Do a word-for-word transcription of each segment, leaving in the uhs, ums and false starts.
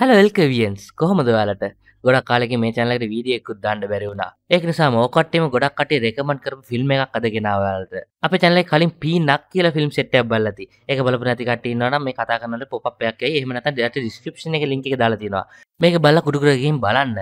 Hello Elkavians, කොහොමද ඔයාලට? ගොඩක් කාලෙකින් මේ channel එකට වීඩියෝ එකකුත් දාන්න බැරි වුණා. ඒක නිසා මම ඔකට්ටියම ගොඩක් කට්ටිය recommend කරපු film එකක් අද ගෙනාවා ඔයාලට. අපේ channel එකේ කලින් පීනක් කියලා film set එකක් බලලා තියෙයි. ඒක බලපු නැති කට්ටිය ඉන්නවා නම් මේ කතා කරනකොට pop up එකක් එයි. එහෙම නැත්නම් direct description එකේ link එක දාලා තියෙනවා. මේක බලලා කුඩු කරගෙන ගිහින් බලන්න.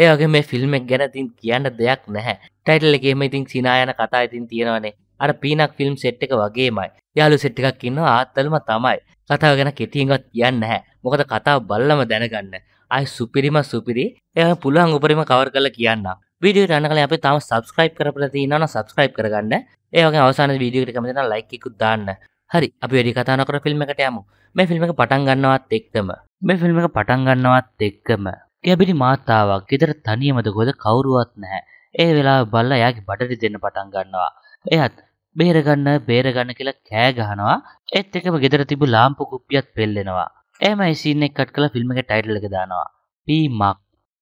ඒ වගේ මේ film එක ගැන තින් කියන්න දෙයක් නැහැ. Title එකේම ඉතින් සිනා යන කතා ඉතින් තියෙනවානේ. අර පීනක් film set එක වගේමයි. යාළුවෝ set එකක් ඉන්නවා ආත්තල්ම තමයි. කතාව ගැන කෙටියෙන්වත් කියන්න නැහැ. මොකද කතාව බලලම දැනගන්න. අය සුපිරිම සුපිරි එයා පුළුවන් උපරිම කවර් කරලා කියන්න. වීඩියෝ එක යන කලින් අපි තාම subscribe කරපලා තියෙනවා නම් subscribe කරගන්න. ඒ වගේම අවසාන වීඩියෝ එකට කැමති නම් like එකකුත් දාන්න. හරි අපි වැඩි කතා නොකර film එකට යමු. මේ film එක පටන් ගන්නවත් එක්කම මේ film එක පටන් ගන්නවත් එක්කම ගැබිලි මාතාවක් ඊතර තනියමද ගොඩ කවුරුවත් නැහැ. ඒ වෙලාව බලලා එයාගේ බඩට දෙන්න පටන් ගන්නවා. එයාත් බේර ගන්න බේර ගන්න කියලා කෑ ගහනවා. ඒත් එකම ගෙදර තිබු ලාම්පු කුප්පියත් පෙල්ලෙනවා. एम आई सीन ने कट कला फिल्म के टाइटल के दानवा पी माक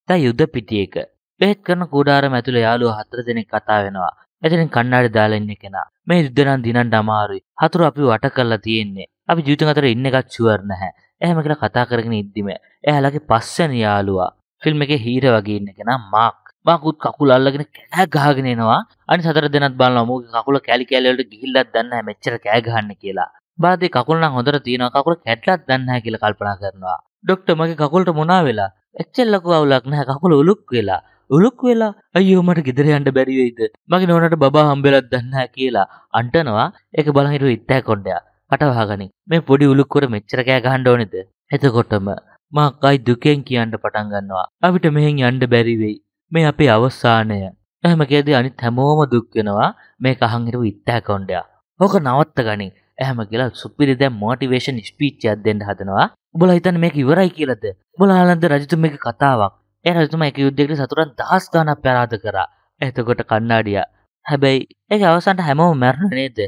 ता युद्ध पिटिये का बेहद करना कोडार में तुले यालो हाथर देने कता वेनवा ऐसे कन्नाड़ दाल इन्ने के ना मैं युद्ध ना दिन डमा आ रही हाथरो आप अटक कर लाती है इन्ने अभी जूते का तेरे इन्ने का छुअर न है ऐ मैं कथा करके इद्दी में ऐ हालांकि पास से नहीं आलुआ फिल्म के हीरो वगे इन्ने के ना माक माकूत काकू लाल लगने क्या घाघनेवा अन सदर दिन बाल काकूला कैली कैली गीला दन है मेचर क्या घाने केला बारती काकुल ना होंदर तीनों काकुल कैटला दन है किला कल्पना करना डॉक्टर मगे काकुल तो मुना वेला एक्चुअल लको आवलक ना काकुल उलुक वेला उलुक वेला अयो मट गिदरे अंड बेरी वेइद मगे नोनट बाबा हंबेला दन है किला अंटनवा एक बलन हिरो इत्ता कोंडया कटवागनी मे पोडी उलुक कोर मेच्चर कय ගහන්න ඕනෙද එතකොටම මා කයි දුකෙන් කියන්න පටන් ගන්නවා අපිට මෙහෙන් යන්න බැරි වෙයි මේ අපේ අවසානය එහෙම කියදී අනිත් හැමෝම දුක් වෙනවා මේක අහන් හිරු ඉත්තා කොණ්ඩයා ඕක නවත්ත ගනි එහෙම කියලා සුපිරි දැන් මොටිවේෂන් ස්පීච් එකක් දෙන්න හදනවා. ඔබලා හිතන්නේ මේක ඉවරයි කියලාද? බලාලන්ද රජතුමගේ කතාවක්. ඒ රජතුමා එක යුද්ධයකට සතුරන් දහස් ගණන් පරාද කරා. එතකොට කන්නාඩියා. හැබැයි ඒක අවසන්ට හැමෝම මැරුණේ නේද?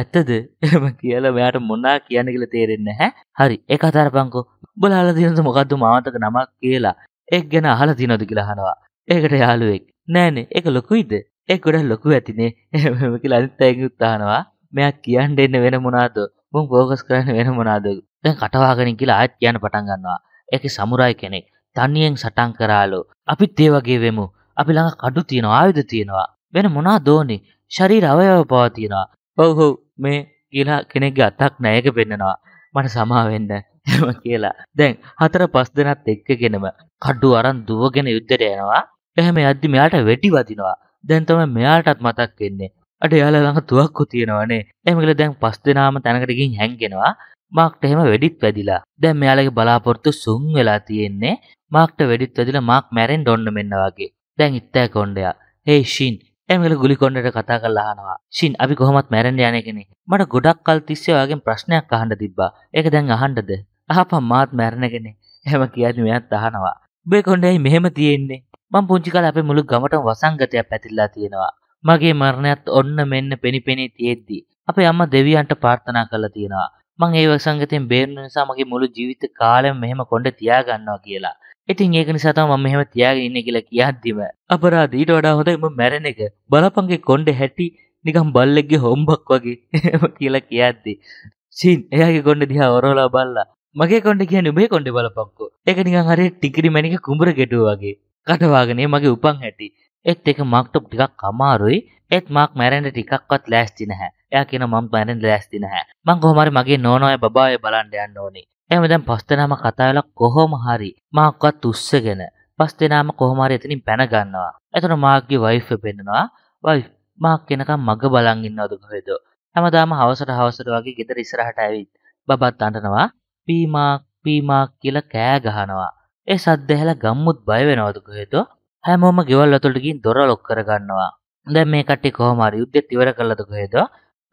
ඇත්තද? එහෙම කියලා මෙයාට මොනා කියන්නේ කියලා තේරෙන්නේ නැහැ. හරි. ඒක අතාරපන්කෝ. බලාලා දිනද මොකද්ද මාතක නමක් කියලා. ඒක ගැන අහලා දිනවද කියලා අහනවා. ඒකට යාළුවෙක්. නෑනේ. ඒක ලොකුයිද? ඒක ගොඩක් ලොකු ඇතිනේ. එහෙම කියලා අනිත් අයගෙන් උත්හානවා. मैं कियान देने वेने मुनादो मुं फोकस करने वेने मुनादो දැන් කටවාගෙන කියලා ආයත් කියන්න පටන් ගන්නවා ඒකේ සමුරායි කෙනෙක් තනියෙන් සටන් කරාලු අපිත් ඒ වගේ වෙමු අපි ළඟ කඩු තියෙනවා ආයුධ තියෙනවා වෙන මොනවද ඕනේ ශරීර අවයව පවා තියෙනවා ඔව් ඔව් මේ කියලා කෙනෙක්ගේ අතක් නැහැ ඒක පෙන්නනවා මට සමා වෙන්න එහෙම කියලා දැන් හතර පහ දෙනාත් එක්කගෙනම කඩු අරන් දුවගෙන යුද්ධයට යනවා එහෙම යද්දි මෙයාට වෙටි වදිනවා දැන් තමයි මෙයාටත් මතක් වෙන්නේ අර යාළුවා ළඟ තුවක්කු තියෙනවානේ. එහෙම කියලා දැන් පස් දෙනාම තැනකට ගිහින් හැංගෙනවා. මාක්ට එහෙම වෙඩිත් වැදිලා. දැන් මෙයාලගේ බලාපොරොත්තු සුන් වෙලා තියෙන්නේ. මාක්ට වෙඩිත් වැදිලා මාක් මැරෙන්න ඕන මෙන්න වගේ. දැන් ඉත්තෑ කොණ්ඩයා. "හේ ෂින්" එහෙම කියලා ගුලි කොණ්ඩයට කතා කරලා අහනවා. "ෂින්, අපි කොහොමත් මැරෙන්න යන්නේ කෙනෙක්. මට ගොඩක් කල් තිස්සේ ඔයාගෙන් ප්‍රශ්නයක් අහන්න තිබ්බා. ඒක දැන් අහන්නද? අහපන් මාත් මැරෙන්න කෙනෙක්." එහෙම කියද්දි මෙයාත් අහනවා. "ඔබේ කොණ්ඩයයි මෙහෙම තියෙන්නේ. මම පුංචි කාලේ අපේ මුළු ගමටම වසංගතයක් පැතිරලා තියෙනවා. මගේ මරණයත් ඔන්න මෙන්න පෙනිපෙනී තියෙද්දි අපේ අම්මා දෙවියන්ට ප්‍රාර්ථනා කළා තියෙනවා මං ඒ වසංගතයෙන් බේරුණ නිසා මගේ මුළු ජීවිත කාලෙම මෙහෙම කොණ්ඩේ තියාගන්නවා කියලා. ඉතින් ඒක නිසා තමයි මම මෙහෙම තියාගෙන ඉන්නේ කියලා කියද්දිම අපරාධ ඊට වඩා හොඳයි මම මැරෙන එක බලපංගේ කොණ්ඩේ හැටි නිකන් බල්ලෙක්ගේ හොම්බක් වගේ කියලා කියද්දි "ෂින්" එයාගේ කොණ්ඩේ දිහා ඔරවලා බලලා "මගේ කොණ්ඩේ කියන්නේ ඔබේ කොණ්ඩේ බලපංකෝ. ඒක නිකන් හරියට ටිකිරි මැණික කුඹර ගැටුවා වගේ. කටවාගෙන මගේ උපන් හැටි." ඒත් එක මාක් ටොප් ටිකක් අමාරුයි. ඒත් මාක් මැරෙන්න ටිකක්වත් ලෑස්ති නැහැ. එයා කියන මම මැරෙන්න ලෑස්ති නැහැ. මං කොහොම හරි මගේ නෝනාගේ බබාගේ බලන්න යන්න ඕනේ. එහෙම දැන් පස් දෙනාම කතා වෙලා කොහොම හරි මාක්වත් උස්සගෙන පස් දෙනාම කොහොම හරි එතනින් පැන ගන්නවා. එතන මාක්ගේ වයිෆ් වෙන්නනවා. "වයිෆ්, මාක් කෙනකම් මග බලන් ඉන්නවද කොහෙද? හැමදාම හවසට හවසට වගේ ගෙදර ඉස්සරහට ඇවිත් බබාත් අඬනවා. "පී මාක්, පී මාක්" කියලා කෑ ගහනවා. ඒ සද්ද ඇහලා ගම්මුත් බය වෙනවද කොහෙද? හැමෝම ගෙවල් වලට ගිහින් දොර ලොක් කරගන්නවා. දැන් මේ කට්ටිය කොහොම හරි යුද්ධෙත් ඉවර කළාද කොහෙද?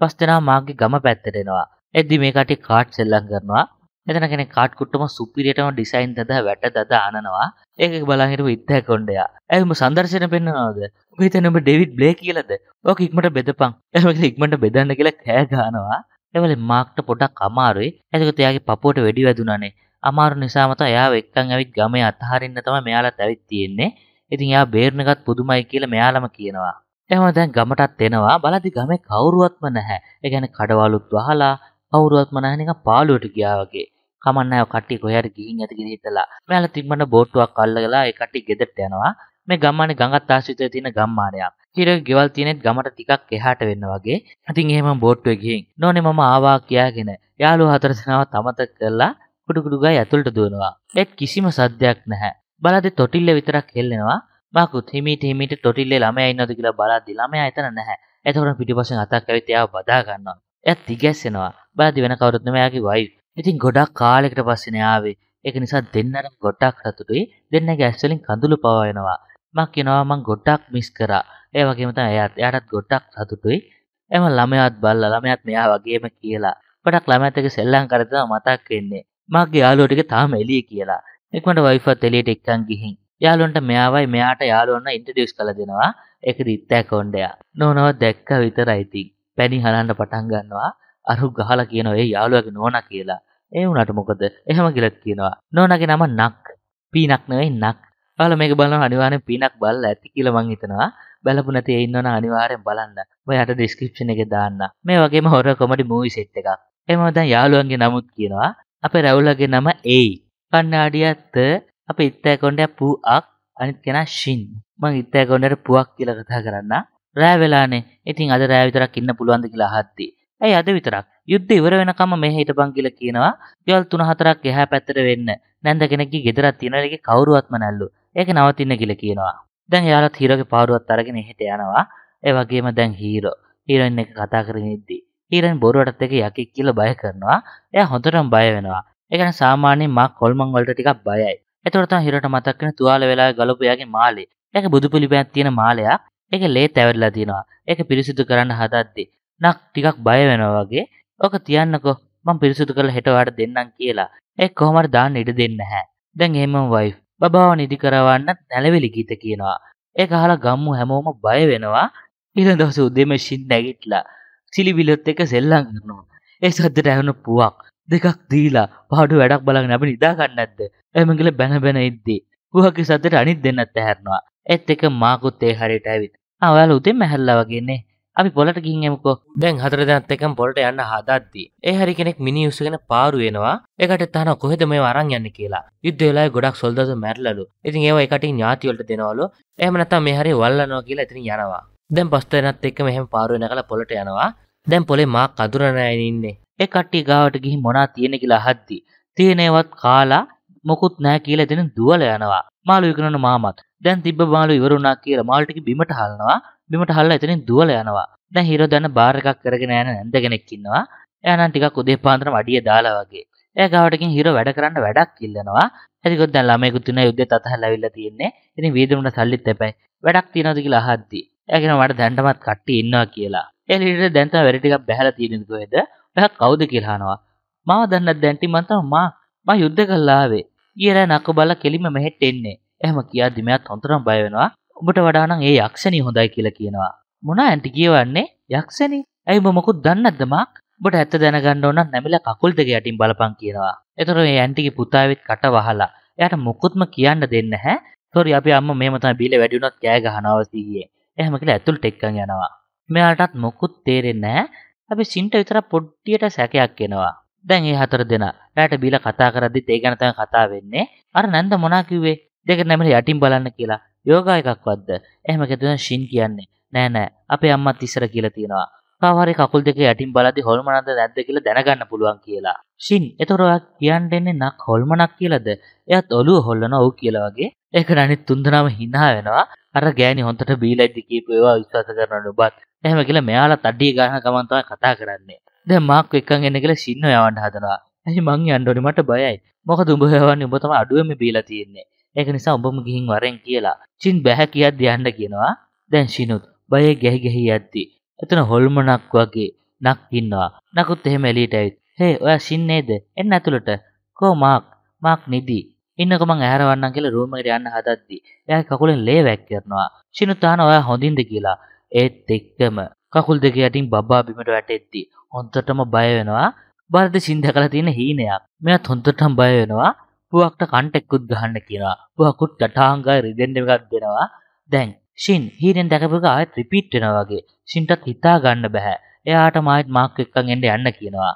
පස් දෙනා මාගේ ගම පැත්තට එනවා. එද්දි මේ කට්ටිය කාඩ් සෙල්ලම් කරනවා. එතන කෙනෙක් කාඩ් කුට්ටම සුපිරියටම ඩිසයින් දදා වැට දදා අනනවා. ඒකේ බලන් හිටපු ඉත්තා කොණ්ඩයා. "ඇයි උඹ සම්දර්ශන පෙන්නනවද? උඹ හිතන්නේ උඹ ඩේවිඩ් බ්ලේ කියලාද? ඕක ඉක්මනට බෙදපන්." එහෙම කියලා ඉක්මනට බෙදන්න කියලා කෑ ගහනවා. ඒවලේ මාක්ට පොඩක් අමාරුයි. එතකොට එයාගේ පපුවට වෙඩි වැදුනානේ. අමාරු නිසාම තමයි එයාව එක්කන් ඇවිත් ගමේ අතහරින්න තමයි මෙයාලත් ඇවිත් තියෙන්නේ. ඉතින් යා බේරණගත් පුදුමයි කියලා මෙයාලම කියනවා. එහෙම දැන් ගමටත් එනවා. බලද්දි ගමේ කවුරුවත්ම නැහැ. ඒ කියන්නේ කඩවලුත් වහලා කවුරුවත්ම නැහැ නිකන් පාළුවට ගියා වගේ. කමන්නෑ ඔය කට්ටිය කොහේ ගිහින් ඇති කියලා හිතලා මෙයාලා තිබ්බන බෝට්ටුවක් අල්ලගලා ඒ කට්ටිය ගෙදරට යනවා මේ ගම්මානේ ගඟත් ආශ්‍රිතව තියෙන ගම්මානයක් කිරේ ගෙවල් තියෙනෙත් ගමට ටිකක් එහාට වෙන්න වගේ ඉතින් එහෙම බෝට්ටුවේ ගිහින් නෝනේ මම ආවා කියාගෙන යාළුවා හතර දෙනාවත් අමතක කරලා කුඩු කුඩු ගාය ඇතුළට දුවනවා ඒත් කිසිම සද්දයක් නැහැ බලද්දි තොටිල්ල විතරක් හෙල්ලෙනවා මාකුත් හිමීට හිමීට තොටිල්ලේ ළමයා ඉන්නවද කියලා බලද්දි ළමයා එතන නැහැ එතකොට පිටිපස්සෙන් අතක් ඇවිත් එයාව බදා ගන්නවා එයා තිගැස්සෙනවා බලද්දි වෙන කවුරුත් නෙමෙයි එයාගේ වයිෆ් ඉතින් ගොඩක් කාලයකට පස්සේනේ ආවේ ඒක නිසා දෙන්නට ගොඩක් හතුටුයි දෙන්නගේ ඇස් වලින් කඳුළු පවා එනවා මම කියනවා මම ගොඩක් මිස් කරා ඒ වගේම තමයි එයාටත් ගොඩක් හතුටුයි එම ළමයාත් බල්ලා ළමයාත් මෙයා වගේම කියලා ගොඩක් ළමයාත් එක්ක සෙල්ලම් කරද්දී තමයි මතක් වෙන්නේ මගේ යාළුවෝ ටික තාම එළියේ කියලා එක්කම වයිෆ්වත් එළියට එක්කන් ගිහින් යාළුවන්ට මෙයාවයි මෙයාට යාළුවන්ව ඉන්ට්‍රොඩියුස් කරලා දෙනවා ඒකද ඉත්ත ඇකෝන්ඩයා නෝනව දැක්ක විතරයි ඉතින් පැණි හලන්න පටන් ගන්නවා අරු ගහලා කියනවා ඒ යාළුවාගේ නෝනා කියලා. ඒ උනාට මොකද? එහෙම කියලා කියනවා. නෝනාගේ නම නක්. පීනක් නෙවෙයි නක්. ඔයාලා මේක බලනවා අනිවාර්යෙන් පීනක් බලලා ඇති කියලා මං හිතනවා. බලපු නැති ඒ ඉන්නවනම් අනිවාර්යෙන් බලන්න. ඔයාට description එකේ දාන්න. මේ වගේම horror comedy movie set එකක්. එහෙනම් දැන් යාළුවන්ගේ නමුත් කියනවා. අපේ රැවුලගේ නම ඒයි. කන්නාඩියත් අපේ ඉත්තේ කොණ්ඩේ පුක් අනිත් කෙනා ෂින්. මං ඉත්තේ කොණ්ඩේට පුක් කියලා කතා කරන්න. රෑ වෙලානේ. ඉතින් අද රෑ විතරක් ඉන්න පුළුවන්ද කියලා අහද්දී ඇයි අද විතරක් යුද්ධ ඉවර වෙනකම් මෙහෙ හිටපන් කියලා කියනවා ගෙවල් තුන හතරක් එහා පැත්තට වෙන්න නැන්ද කෙනෙක්ගේ ගෙදරක් තියෙනවා ඒකේ කවුරුවත්ම නැල්ලු ඒක නවතින්න කියලා කියනවා දැන් යාළුවත් හීරෝගේ පාරුවත් අරගෙන එහෙට යනවා ඒ වගේම දැන් හීරෝ හීරෝයින් එක කතා කරගෙන ඉද්දි හීරෝයින් බොරුවටත් එක යකෙක් කියලා බය කරනවා එයා හොඳටම බය වෙනවා ඒ කියන්නේ සාමාන්‍යයෙන් මා කොල්මන් වලට ටිකක් බයයි ඒතකොට තමයි හීරෝට මතක් වෙන තුවාල වෙලාවේ ගලපු යාගේ මාළේ ඒක බුදු පිළිපැයක් තියෙන මාළයක් ඒක ලේ තැවරලා තියෙනවා ඒක පිරිසිදු කරන්න හදද්දී නක් ටිකක් බය වෙනවා වගේ ඔක තියන්නකෝ මම පිරිසුදු කරලා හෙට වාට දෙන්නම් කියලා ඒක කොහොම හරි දාන්න ඉඩ දෙන්නේ නැහැ දැන් එහෙමම වයිෆ් බබාව නිදි කරවන්න නැලවිලි ගීත කියනවා ඒක අහලා ගම්මු හැමෝම බය වෙනවා ඊළඟ දවසේ උදේ මැෂින් නැගිටලා සිලිවිලොත් එක සෙල්ලම් කරනවා ඒ සද්දට ඇහෙන පුවක් දෙකක් දීලා පාඩුව වැඩක් බලගෙන අපි නිදා ගන්න නැද්ද එහෙම කියලා බැන බැන ඉද්දී පුවක්ගේ සද්දට අනිත් දෙන්නත් ඇහැරනවා ඒත් එක මාකුත් ඒ හරියට ඇවිත් ආ ඔයාලා උදේම ඇහැරලා වගේනේ අපි පොළට ගිහින් එමුකෝ දැන් හතර දෙනාත් එක්කම පොළට යන්න හදද්දී ඒ හරි කෙනෙක් මිනි උස්සගෙන පාරු වෙනවා ඒකට තහනවා කොහෙද මේව අරන් යන්නේ කියලා යුද්ධ වෙලාවේ ගොඩක් සොල්දාදුන් මැරලලු ඉතින් ඒව ඒ කටින් ඥාති වලට දෙනවලු එහෙම නැත්නම් මේ හරිය වල්ලනවා කියලා ඉතින් යනවා දැන් පස් දෙනාත් එක්කම එහෙම පාරු වෙනකලා පොළට යනවා දැන් පොළේ මා කඳුර නැයිනේ ඉන්නේ ඒ කට්ටිය ගාවට ගිහින් මොනා තියෙන්නේ කියලා අහද්දී තියෙනේවත් කාලා මොකුත් නැහැ කියලා ඉතින් දුවල යනවා මාළු විකුණන මාමත් දැන් තිබ්බ මාළු ඉවර වුණා කියලා මාළු ටික බිමට හල්නවා බිමට හල්ලා එතනින් දුවල යනවා. දැන් හීරෝ දන්න බාර් එකක් කරගෙන යන නැන්ද කෙනෙක් ඉන්නවා. එයා නම් ටිකක් උදේ පාන්දරම අඩිය දාලා වගේ. එයා ගාවටකින් හීරෝ වැඩ කරන්න වැඩක් ඉල්ලනවා. එතිකොත් දැන් ළමයෙකුත් ඉන්නවා යුද්ධෙත් අතහැරලාවිල්ලා තියෙන්නේ. ඉතින් වීදුරුන්ට සල්ලිත් එපයි. වැඩක් තියනවද කියලා අහද්දි. එයා කියනවා මට දැන්ටමත් කට්ටිය ඉන්නවා කියලා. ඒ ලීඩර් දැන් තමයි වැඩ ටිකක් බහැලා තියෙන්නේ කොහෙද? ඔයා කවුද කියලා අහනවා. මාව දන්නත් දැන්ටි මං තමයි මා මා යුද්ධ කරලා ආවේ. ඊයලා නක්ක බලලා කෙලිම මෙහෙට එන්නේ. එහෙම කියාද්දි මෙයාත් හොඳටම බය වෙනවා. ඔබට වඩා නම් ඒ යක්ෂණී හොඳයි කියලා කියනවා. මොන ඇන්ටි කියවන්නේ යක්ෂණී? ඇයි ඔබ මොකුත් දන්නේ නැද්ද මාක්? ඔබට ඇත්ත දැනගන්න ඕන නම් නැමිලා කකුල් දෙක යටින් බලපන් කියනවා. ඒතර මේ ඇන්ටිගේ පුතාවෙත් කට වහලා එයාට මොකුත්ම කියන්න දෙන්නේ නැහැ. "සෝරි අපි අම්මා මෙහෙම තමයි බීලා වැඩි වුණත් කෑ ගහනවා වසියේ." එහෙම කියලා ඇතුළට එක්කන් යනවා. මෙයාටත් මොකුත් තේරෙන්නේ නැහැ. අපි සින්ට විතර පොඩ්ඩියට සැකයක් එනවා. දැන් මේ හතර දෙනා එයාට බීලා කතා කරද්දිත් ඒ ගැන තමයි කතා වෙන්නේ. අර නැන්ද මොනා කිව්වේ? දෙක නැමිලා යටින් බලන්න කියලා. යෝගා එකක්වත්ද එහෙම කියනවා ෂින් කියන්නේ නෑ නෑ අපේ අම්මත් ඉස්සර කියලා තියනවා කවහරි කකුල් දෙකේ යටින් බලද්දි හොල්මනක්ද නැද්ද කියලා දැනගන්න පුළුවන් කියලා ෂින් ඒතර ඔයා කියන්නේ නක් හොල්මනක් කියලාද එයාත් ඔළුව හොල්ලනවා ඔව් කියලා වගේ ඒකට අනිත් තුන්දෙනාම hina වෙනවා අර ගෑණි හොන්දට බීලයිදි කියපු ඒවා විශ්වාස කරනවද ඔබත් එහෙම කියලා මෙයාලත් අඩිය ගන්න ගමන් තමයි කතා කරන්නේ දැන් මාක් එක්කන් එන්න කියලා ෂින් යවන්න හදනවා එහේ මං යන්න ඕනේ මට බයයි මොකද උඹ යවන්නේ උඹ තමයි අඩුවෙම බීලා තියෙන්නේ ඒක නිසා ඔබම ගිහින් වරෙන් කියලා චින් බැහැ කියද්දී යන්න කියනවා දැන් ෂිනුත් බයේ ගැහි ගැහි යද්දී එතන හොල්මනක් වගේ නක් ඉන්නවා නකුත් එහෙම එළියට ඇවිත් "හේ ඔයා ෂින් නේද එන්න ඇතුළට කෝ මාක් මාක් නිදි ඉන්නකම මං ඇහැරවන්නම්" කියලා රූම් එකට යන්න හදද්දී එයාගේ කකුලෙන් ලේ වැක් කරනවා ෂිනුත් අහනවා "ඔයා හොඳින්ද" කියලා ඒත් එක්කම කකුල් දෙක යටින් බබා බිමට වැටෙද්දී හොන්දටම බය වෙනවා බාරද ෂින් දැකලා තියෙන හීනයක් මෙයාත් හොන්දටම බය වෙනවා පුවක්ට කන්ටෙක්කුත් ගහන්න කියනවා. පුවකුත් ගටාංගා රිදෙන්න එකක් දෙනවා. දැන් ෂින් හීනෙන් දැකපු එක ආයෙත් රිපීට් වෙනවා වගේ. ෂින්ටත් හිතා ගන්න බෑ. එයාට මාත් මාක් එක්කන් එන්න යන්න කියනවා.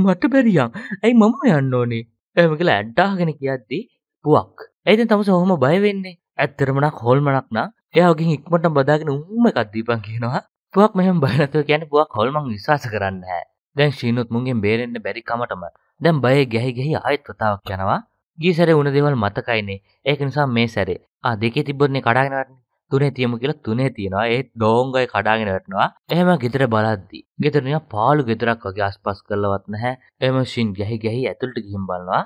"මට බැරියන්. ඇයි මම යන්න ඕනේ?" එහෙම කියලා ඇඩ්ඩාගෙන කියද්දී පුවක්. ඒ ඉතින් තමස ඔහොම බය වෙන්නේ. ඇත්තටම නම් හොල්මනක් නා. එයා වගේ ඉක්මනටම බදාගෙන උම්ම එකක් දීපන් කියනවා. පුවක් මෙහෙම බය නැතුව කියන්නේ පුවක් හොල්මන් විශ්වාස කරන්නේ නැහැ. දැන් ශීනුත් මුංගෙන් බේරෙන්න බැරි කමටම. දැන් බය ගැහි ගැහි ආයෙත් වතාවක් යනවා. ගිය සැරේ වුණ දේවල් මතකයිනේ. ඒක නිසා මේ සැරේ ආ දෙකේ තිබ්බොත්නේ කඩාගෙන වටන්නේ. තුනේ තියමු කියලා තුනේ තියනවා. ඒ ඩෝංගය කඩාගෙන වැටෙනවා. එහෙම ගෙදර බලද්දී ගෙදර නිකන් පාළු ගෙදරක් වගේ ආස්පස් කරලවත් නැහැ. එහෙම ෂින් ගහි ගහි ඇතුළට ගිහින් බලනවා.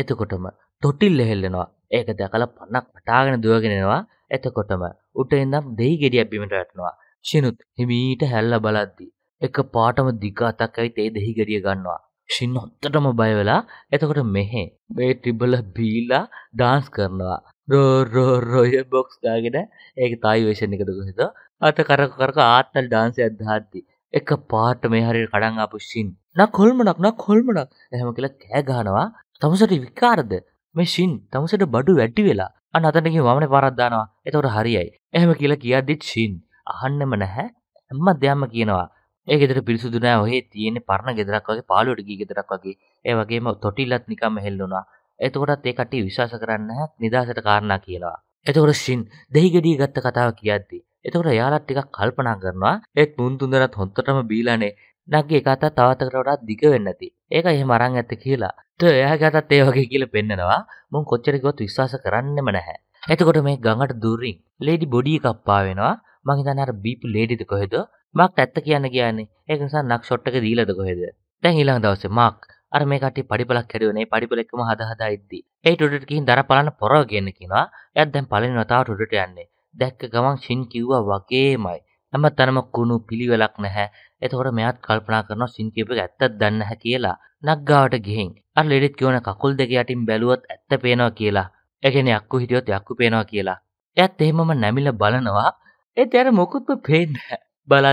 එතකොටම තොටිල්ල හෙල්ලෙනවා. ඒක දැකලා පන්නක් වටාගෙන දුවගෙන එනවා. එතකොටම උටින්නම් දෙයි ගෙඩියක් බිමට වැටෙනවා. ෂිනුත් හිමීට හැල්ලා බලද්දී එක පාටම දිගාතක් ඇවිත් ඒ දෙහි ගෙඩිය ගන්නවා. ෂින් හොත්තටම බය වෙලා එතකොට මෙහෙ මේ ට්‍රිබල් බීලා dance කරනවා. රෝ රෝ රෝය බොක්ස් ගාගෙන ඒක තායි වේෂන් එකද කොහෙද අත කරක කරක ආත්මල් dance එකක් දාද්දි එක පාට මේ හරියට කඩන් ආපු ෂින් නක් හොල්මනක් නක් හොල්මනක් එහෙම කියලා කෑ ගහනවා. තමුසට විකාරද මේ ෂින් තමුසට බඩු වැටි වෙලා අන්න අතන ගිහින් වමනේ පාරක් දානවා. එතකොට හරියයි එහෙම කියලා කියද්දි ෂින් අහන්නෙම නැහැ. හැම දෙයක්ම කියනවා. ඒ ගෙදර පිරිසුදු නැහැ. ඔහේ තියෙන්නේ පරණ ගෙදරක් වගේ පාළුවට ගිය ගෙදරක් වගේ. ඒ වගේම තොටිල්ලත් නිකම්ම හෙල්ලුණා. එතකොටත් ඒ කට්ටිය විශ්වාස කරන්නේ නැහැ නිදාසට කාරණා කියලා. එතකොට ෂින් දෙහි ගෙඩිය ගත්ත කතාව කියද්දි එතකොට යාළුවා ටිකක් කල්පනා කරනවා. ඒත් මුන් තුන්දෙනාත් හොත්තටම බීලානේ. නැග්ගේ කතා තවත් එකට වඩා දිග වෙන්නේ නැති. ඒක එහෙම අරන් ඇත්ත කියලා. ඒත් එයාගේ කතාත් ඒ වගේ කියලා පෙන්නනවා. මුන් කොච්චර කිව්වත් විශ්වාස කරන්නෙම නැහැ. එතකොට මේ ගඟට දුරින් ලේඩි බොඩි එකක් පා වෙනවා. මං හිතන්නේ අර බීපු ලේඩිද කොහෙද? මාක් ඇත්ත කියන්න කියන්නේ. ඒක නිසා නක් ෂොට් එක දීලාද කොහෙද? දැන් ඊළඟ දවසේ මාක් අර මේ කට්ටිය පඩිපලක් හැදුවනේ. පඩිපල එක්කම හදා හදා ඉද්දි. ඒ ටොඩට ගිහින් දර බලන්න පොරව ගේන්න කියනවා. එයාත් දැන් පළවෙනි වතාවට ටොඩට යන්නේ. දැක්ක ගමන් ෂින් කිව්වා වගේමයි. හැමතැනම කුණු පිළිවෙලක් නැහැ. එතකොට මෙයාත් කල්පනා කරනවා ෂින් කියපු එක ඇත්තද දන්නේ නැහැ කියලා. නක් ගාවට ගිහින් අර ලෙඩිත් කියවන කකුල් දෙක යටින් බැලුවත් ඇත්ත පේනවා කියලා. ඒ කියන්නේ යක්කු හිටියොත් යක්කු පේනවා කියලා. එයාත් එහෙමම නැමිලා බලනවා. ඒත් යාර මොකුත්ම පේන්නේ නැහැ.